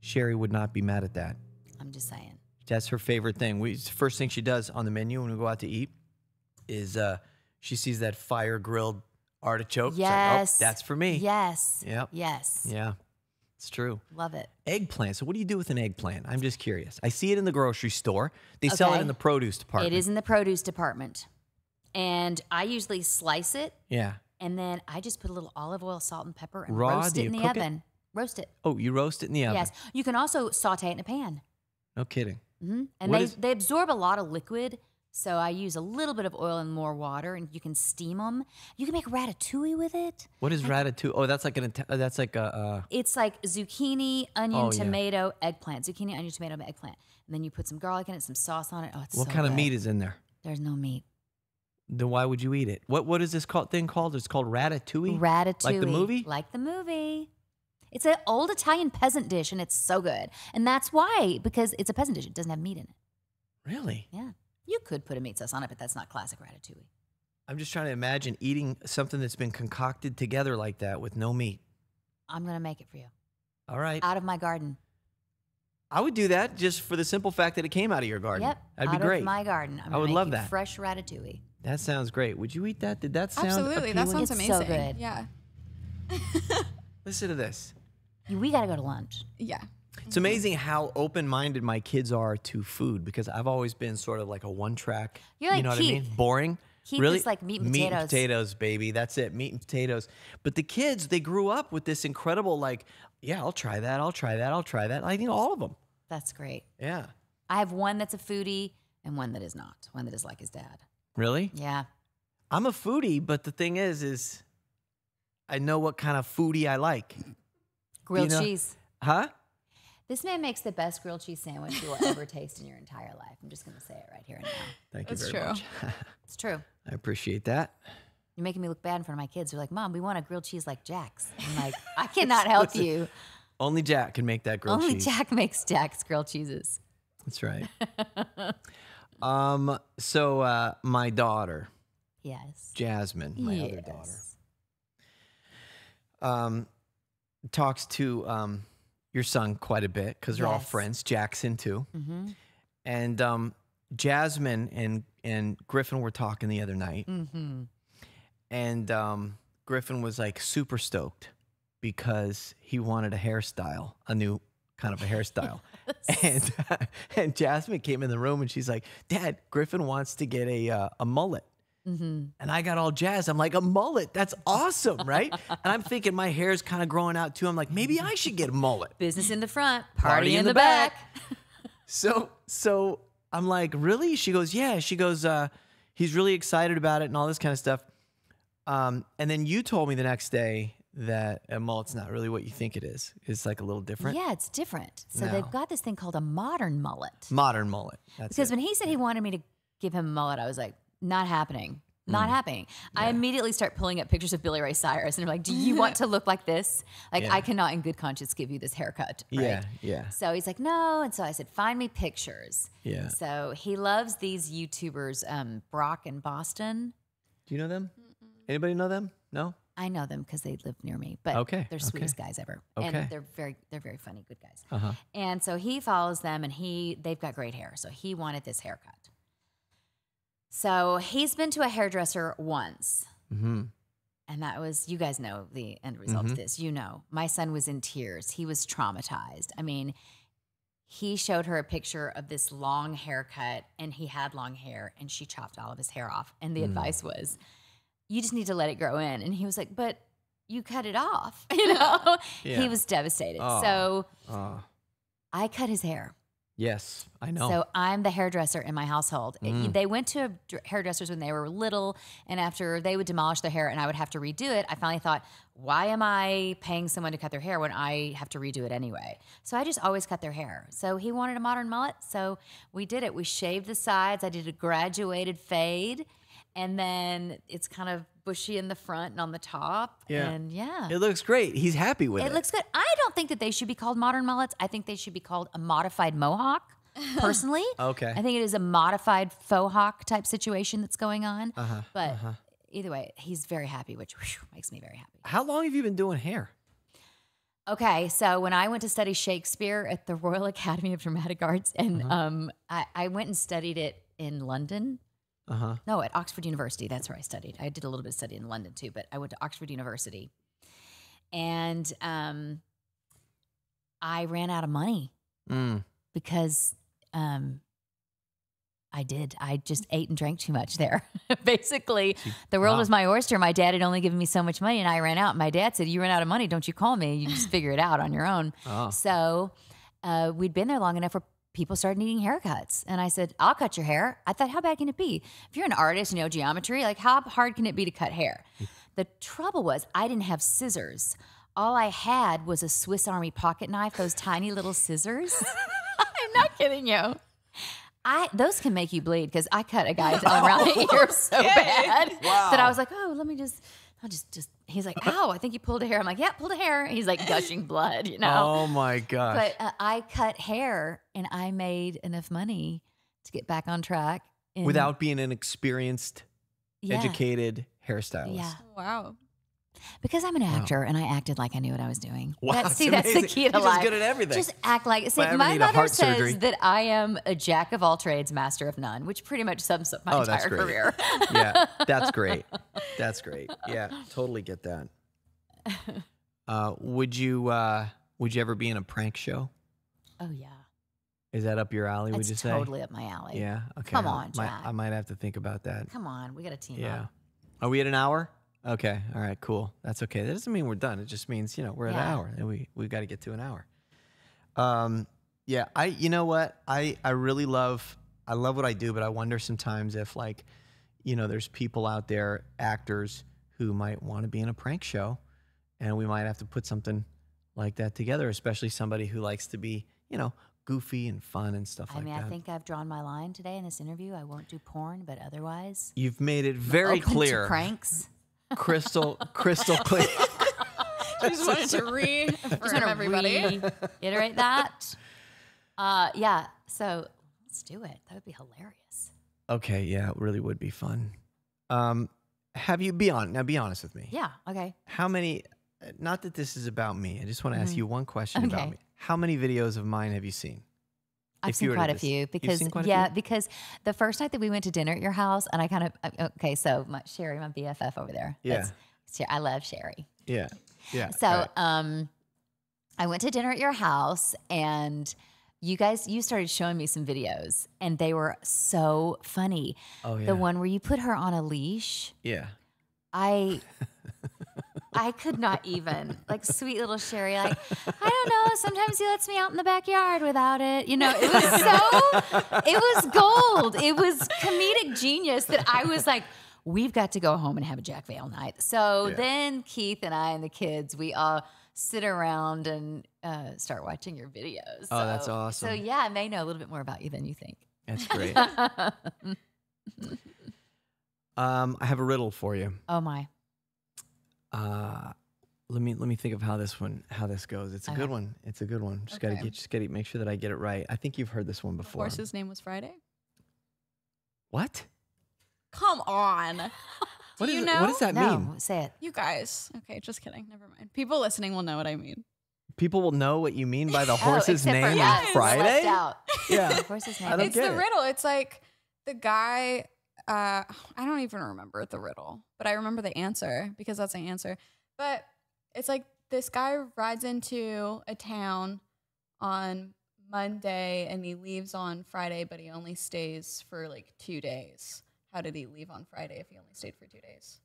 Sherry would not be mad at that. I'm just saying. That's her favorite thing. We first thing she does on the menu when we go out to eat is uh, she sees that fire grilled artichoke. Yes, like, oh, that's for me. Yes. Yep. Yes. Yeah, it's true. Love it. Eggplant. So what do you do with an eggplant? I'm just curious. I see it in the grocery store. They okay. sell it in the produce department. It is in the produce department, and I usually slice it. Yeah. And then I just put a little olive oil, salt, and pepper, and Raw, roast it in the oven. It? Roast it. Oh, you roast it in the oven. Yes. You can also saute it in a pan. No kidding. Mm-hmm. And what they, they absorb a lot of liquid, so I use a little bit of oil and more water, and you can steam them. You can make ratatouille with it. What is like, ratatouille? Oh, that's like an that's like a. Uh, it's like zucchini, onion, oh, tomato, yeah. eggplant. Zucchini, onion, tomato, eggplant, and then you put some garlic in it, some sauce on it. Oh, it's what so kind good. of meat is in there? There's no meat. Then why would you eat it? What what is this called thing called? It's called ratatouille. Ratatouille, like the movie. Like the movie. It's an old Italian peasant dish, and it's so good. And that's why, because it's a peasant dish. It doesn't have meat in it. Really? Yeah. You could put a meat sauce on it, but that's not classic ratatouille. I'm just trying to imagine eating something that's been concocted together like that with no meat. I'm going to make it for you. All right. Out of my garden. I would do that just for the simple fact that it came out of your garden. Yep. That'd be great. Out of my garden. I'm I would love that. Fresh ratatouille. That sounds great. Would you eat that? Did that sound Absolutely. Appealing? That sounds amazing. It's so good. Yeah. Listen to this. We got to go to lunch. Yeah. It's amazing how open-minded my kids are to food because I've always been sort of like a one-track. You're like you know Keith. What I mean? Boring. Keith really? Is like meat and potatoes. Meat and potatoes, baby. That's it. Meat and potatoes. But the kids, they grew up with this incredible like, yeah, I'll try that. I'll try that. I'll try that. I think all of them. That's great. Yeah. I have one that's a foodie and one that is not. One that is like his dad. Really? Yeah. I'm a foodie, but the thing is, is I know what kind of foodie I like. Grilled you know, cheese. Huh? This man makes the best grilled cheese sandwich you will ever taste in your entire life. I'm just going to say it right here and now. Thank That's you very true. much. It's true. I appreciate that. You're making me look bad in front of my kids. They're like, Mom, we want a grilled cheese like Jack's. I'm like, I cannot help you. A, only Jack can make that grilled only cheese. Only Jack makes Jack's grilled cheeses. That's right. um. So uh, my daughter. Yes. Jasmine, my yes. other daughter. Um. Talks to um, your son quite a bit because they're yes. all friends. Jackson too, mm-hmm. and um, Jasmine and and Griffin were talking the other night, mm-hmm. and um, Griffin was like super stoked because he wanted a hairstyle, a new kind of a hairstyle, and uh, and Jasmine came in the room and she's like, "Dad, Griffin wants to get a uh, a mullet." Mm-hmm. And I got all jazzed. I'm like, a mullet. That's awesome, right? And I'm thinking my hair's kind of growing out too. I'm like, maybe I should get a mullet. Business in the front, party, party in, in the, the back. back. So, so I'm like, really? She goes, yeah. She goes, uh, he's really excited about it and all this kind of stuff. Um, and then you told me the next day that a mullet's not really what you think it is. It's like a little different. Yeah, it's different. So no. they've got this thing called a modern mullet. Modern mullet. That's because it. When he said he wanted me to give him a mullet, I was like, not happening. Not mm. happening. Yeah. I immediately start pulling up pictures of Billy Ray Cyrus, and I'm like, do you want to look like this? Like, yeah. I cannot in good conscience give you this haircut, right? Yeah, yeah. So he's like, no. And so I said, find me pictures. Yeah. So he loves these YouTubers, um, Brock and Boston. Do you know them? Mm-mm. Anybody know them? No? I know them because they live near me, but okay, they're sweetest okay. guys ever. Okay. And they're very, they're very funny, good guys. Uh-huh. And so he follows them, and he, they've got great hair. So he wanted this haircut. So he's been to a hairdresser once. Mm-hmm. And that was, you guys know the end result mm-hmm. of this. You know, my son was in tears. He was traumatized. I mean, he showed her a picture of this long haircut, and he had long hair, and she chopped all of his hair off. And the mm. advice was, you just need to let it grow in. And he was like, but you cut it off, you know? Yeah. He was devastated. Oh. So oh. I cut his hair. Yes, I know. So I'm the hairdresser in my household. Mm. It, they went to hairdressers when they were little, and after they would demolish their hair and I would have to redo it, I finally thought, why am I paying someone to cut their hair when I have to redo it anyway? So I just always cut their hair. So he wanted a modern mullet, so we did it. We shaved the sides. I did a graduated fade, and then it's kind of bushy in the front and on the top. Yeah. And yeah. It looks great. He's happy with it. It looks good. I don't think that they should be called modern mullets. I think they should be called a modified mohawk, personally. Okay. I think it is a modified faux hawk type situation that's going on. Uh-huh. But uh-huh. either way, he's very happy, which whew, makes me very happy. How long have you been doing hair? Okay, so when I went to study Shakespeare at the Royal Academy of Dramatic Arts, and uh-huh. um, I, I went and studied it in London. Uh-huh. No, at Oxford University. That's where I studied. I did a little bit of study in London too, but I went to Oxford University, and um, I ran out of money mm. because um, I did. I just ate and drank too much there. Basically, the world wow. was my oyster. My dad had only given me so much money, and I ran out. My dad said, "You ran out of money. Don't you call me. You just figure it out on your own." Oh. So uh, we'd been there long enough for people started needing haircuts. And I said, I'll cut your hair. I thought, how bad can it be? If you're an artist, you know geometry, like how hard can it be to cut hair? The trouble was I didn't have scissors. All I had was a Swiss Army pocket knife, those tiny little scissors. I'm not kidding you. I, those can make you bleed because I cut a guy's arm around the ear so bad wow. that I was like, oh, let me just... I'll just, just, he's like, ow, I think you pulled a hair. I'm like, yeah, pulled a hair. He's like gushing blood, you know? Oh my gosh. But uh, I cut hair, and I made enough money to get back on track. In, Without being an experienced, yeah. educated hairstylist. Yeah. Wow. Because I'm an actor, wow. and I acted like I knew what I was doing. Wow, that's, see, that's the key to life. You're just good at everything. Just act like. See, my mother says surgery. that I am a jack of all trades, master of none, which pretty much sums up my oh, entire career. Yeah, that's great. That's great. Yeah, totally get that. Uh, would you uh, Would you ever be in a prank show? Oh yeah. Is that up your alley? That's would you totally say? Totally up my alley. Yeah. Okay. Come on, Jack. I might have to think about that. Come on, we got a team. Yeah. Up. Are we at an hour? Okay. All right. Cool. That's okay. That doesn't mean we're done. It just means, you know, we're yeah. at an hour, and we we've got to get to an hour. Um. Yeah. I. You know what? I. I really love. I love what I do, but I wonder sometimes if, like, you know, there's people out there, actors, who might want to be in a prank show, and we might have to put something like that together. Especially somebody who likes to be, you know, goofy and fun and stuff like that. I mean, I think I've drawn my line today in this interview. I won't do porn, but otherwise, you've made it very clear. To pranks. Crystal, crystal clear. I just wanted to reaffirm everybody. Reiterate that. Uh, yeah, so let's do it. That would be hilarious. Okay, yeah, it really would be fun. Um, have you, be on, now be honest with me. Yeah, okay. How many, not that this is about me, I just want to mm-hmm. ask you one question okay. about me. How many videos of mine have you seen? I've seen quite a few because, yeah, because the first night that we went to dinner at your house, and I kind of, okay, so my, Sherry, my B F F over there. Yeah. I love Sherry. Yeah. Yeah. So right. um, I went to dinner at your house, and you guys, you started showing me some videos, and they were so funny. Oh, yeah. The one where you put her on a leash. Yeah. I, I could not even. Like, sweet little Sherry, like, I don't know, sometimes he lets me out in the backyard without it. You know, it was so, it was gold. It was comedic genius that I was like, we've got to go home and have a Jack Vale night. So yeah. then Keith and I and the kids, we all sit around and uh, start watching your videos. Oh, so, that's awesome. So yeah, I may know a little bit more about you than you think. That's great. um, I have a riddle for you. Oh my. Uh, let me let me think of how this one how this goes. It's a okay. good one. It's a good one. Just okay. gotta get, just gotta make sure that I get it right. I think you've heard this one before. The horse's name was Friday. What? Come on. What do you know? It, what does that no, mean? Say it. You guys. Okay, just kidding. Never mind. People listening will know what I mean. People will know what you mean by the horse's oh, name for, yes. is Friday? Yeah. The horse's name. I don't it's get the it. riddle. It's like the guy, uh, I don't even remember the riddle, but I remember the answer because that's the answer. But it's like this guy rides into a town on Monday and he leaves on Friday, but he only stays for like two days. How did he leave on Friday if he only stayed for two days?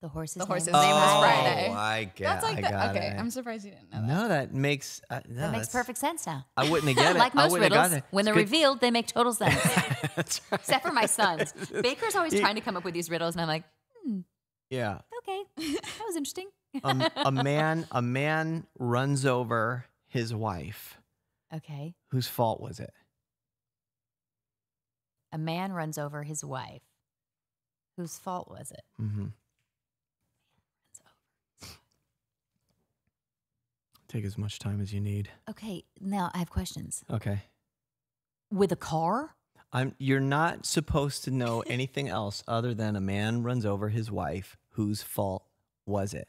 The horse's the name, horse's name oh, was Friday. Oh, I get That's like I the, got okay, it. Okay, I'm surprised you didn't know that. No, that makes... Uh, no, that makes perfect sense now. I wouldn't have got it. Like most riddles, when it's they're good. revealed, they make total sense. That's right. Except for my sons. Baker's always trying to come up with these riddles, and I'm like, hmm. Yeah. Okay, that was interesting. um, a man, a man runs over his wife. Okay. Whose fault was it? A man runs over his wife. Whose fault was it? Mm-hmm. Take as much time as you need. Okay, now I have questions. Okay. With a car? I'm. You're not supposed to know anything else other than a man runs over his wife. Whose fault was it?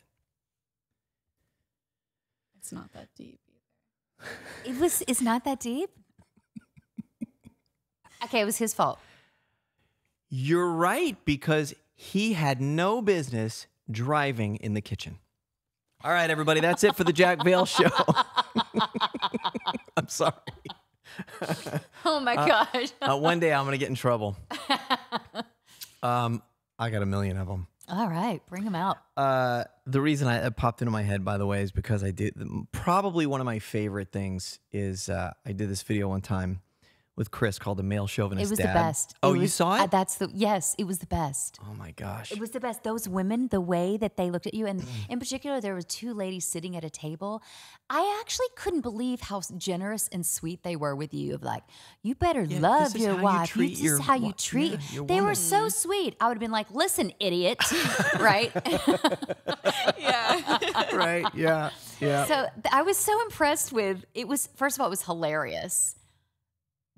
It's not that deep. It was. It's not that deep? Okay, it was his fault. You're right, because he had no business driving in the kitchen. All right, everybody, that's it for the Jack Vale Show. I'm sorry. Oh, my uh, gosh. uh, one day I'm going to get in trouble. Um, I got a million of them. All right, bring them out. Uh, the reason I it popped into my head, by the way, is because I did probably one of my favorite things is uh, I did this video one time with Chris called The Male Chauvinist Dad. It was Dad. the best. Oh, it you was, saw it? Uh, that's the Yes, it was the best. Oh, my gosh. It was the best. Those women, the way that they looked at you, and in particular, there were two ladies sitting at a table. I actually couldn't believe how generous and sweet they were with you, of like, you better yeah, love your wife. You this your, is how you treat. Yeah, they woman. were so sweet. I would have been like, listen, idiot. Right? Yeah. Right, yeah, yeah. So I was so impressed with, it was, first of all, it was hilarious.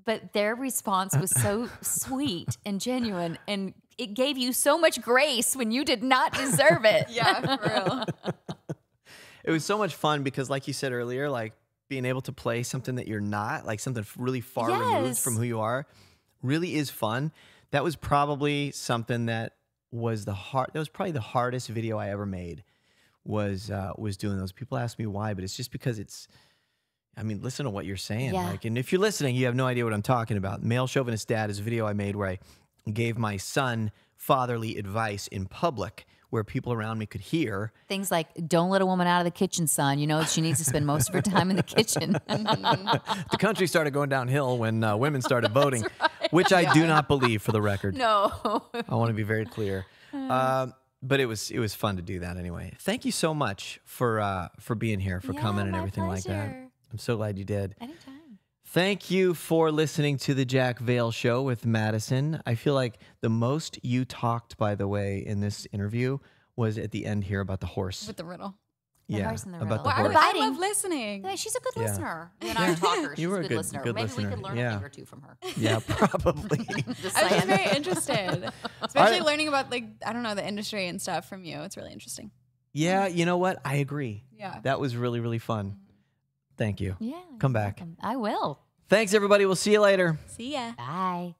But their response was so sweet and genuine, and it gave you so much grace when you did not deserve it. Yeah, for real. It was so much fun because, like you said earlier, like being able to play something that you're not, like something really far yes. removed from who you are, really is fun. That was probably something that was the hard. That was probably the hardest video I ever made. Was uh, was doing those. People ask me why, but it's just because it's. I mean, listen to what you're saying. Yeah. Like, and if you're listening, you have no idea what I'm talking about. Male Chauvinist Dad is a video I made where I gave my son fatherly advice in public where people around me could hear. Things like, don't let a woman out of the kitchen, son. You know, she needs to spend most of her time in the kitchen. The country started going downhill when uh, women started voting, right. which I yeah. do not believe, for the record. No. I want to be very clear. Uh, But it was it was fun to do that anyway. Thank you so much for, uh, for being here, for yeah, coming and everything pleasure. like that. I'm so glad you did. Anytime. Thank you for listening to the Jack Vale Show with Madison. I feel like the most you talked, by the way, in this interview was at the end here about the horse. With the riddle. The yeah, horse and the about riddle. the well, horse. I love listening. Yeah, she's a good yeah. listener. You and I are talkers. You were she's a good, good listener. Good Maybe listener. we could learn yeah. a thing or two from her. Yeah, probably. I was very interested. Especially right. learning about, like, I don't know, the industry and stuff from you. It's really interesting. Yeah, you know what? I agree. Yeah. That was really, really fun. Thank you. Yeah. Come back. Welcome. I will. Thanks, everybody. We'll see you later. See ya. Bye.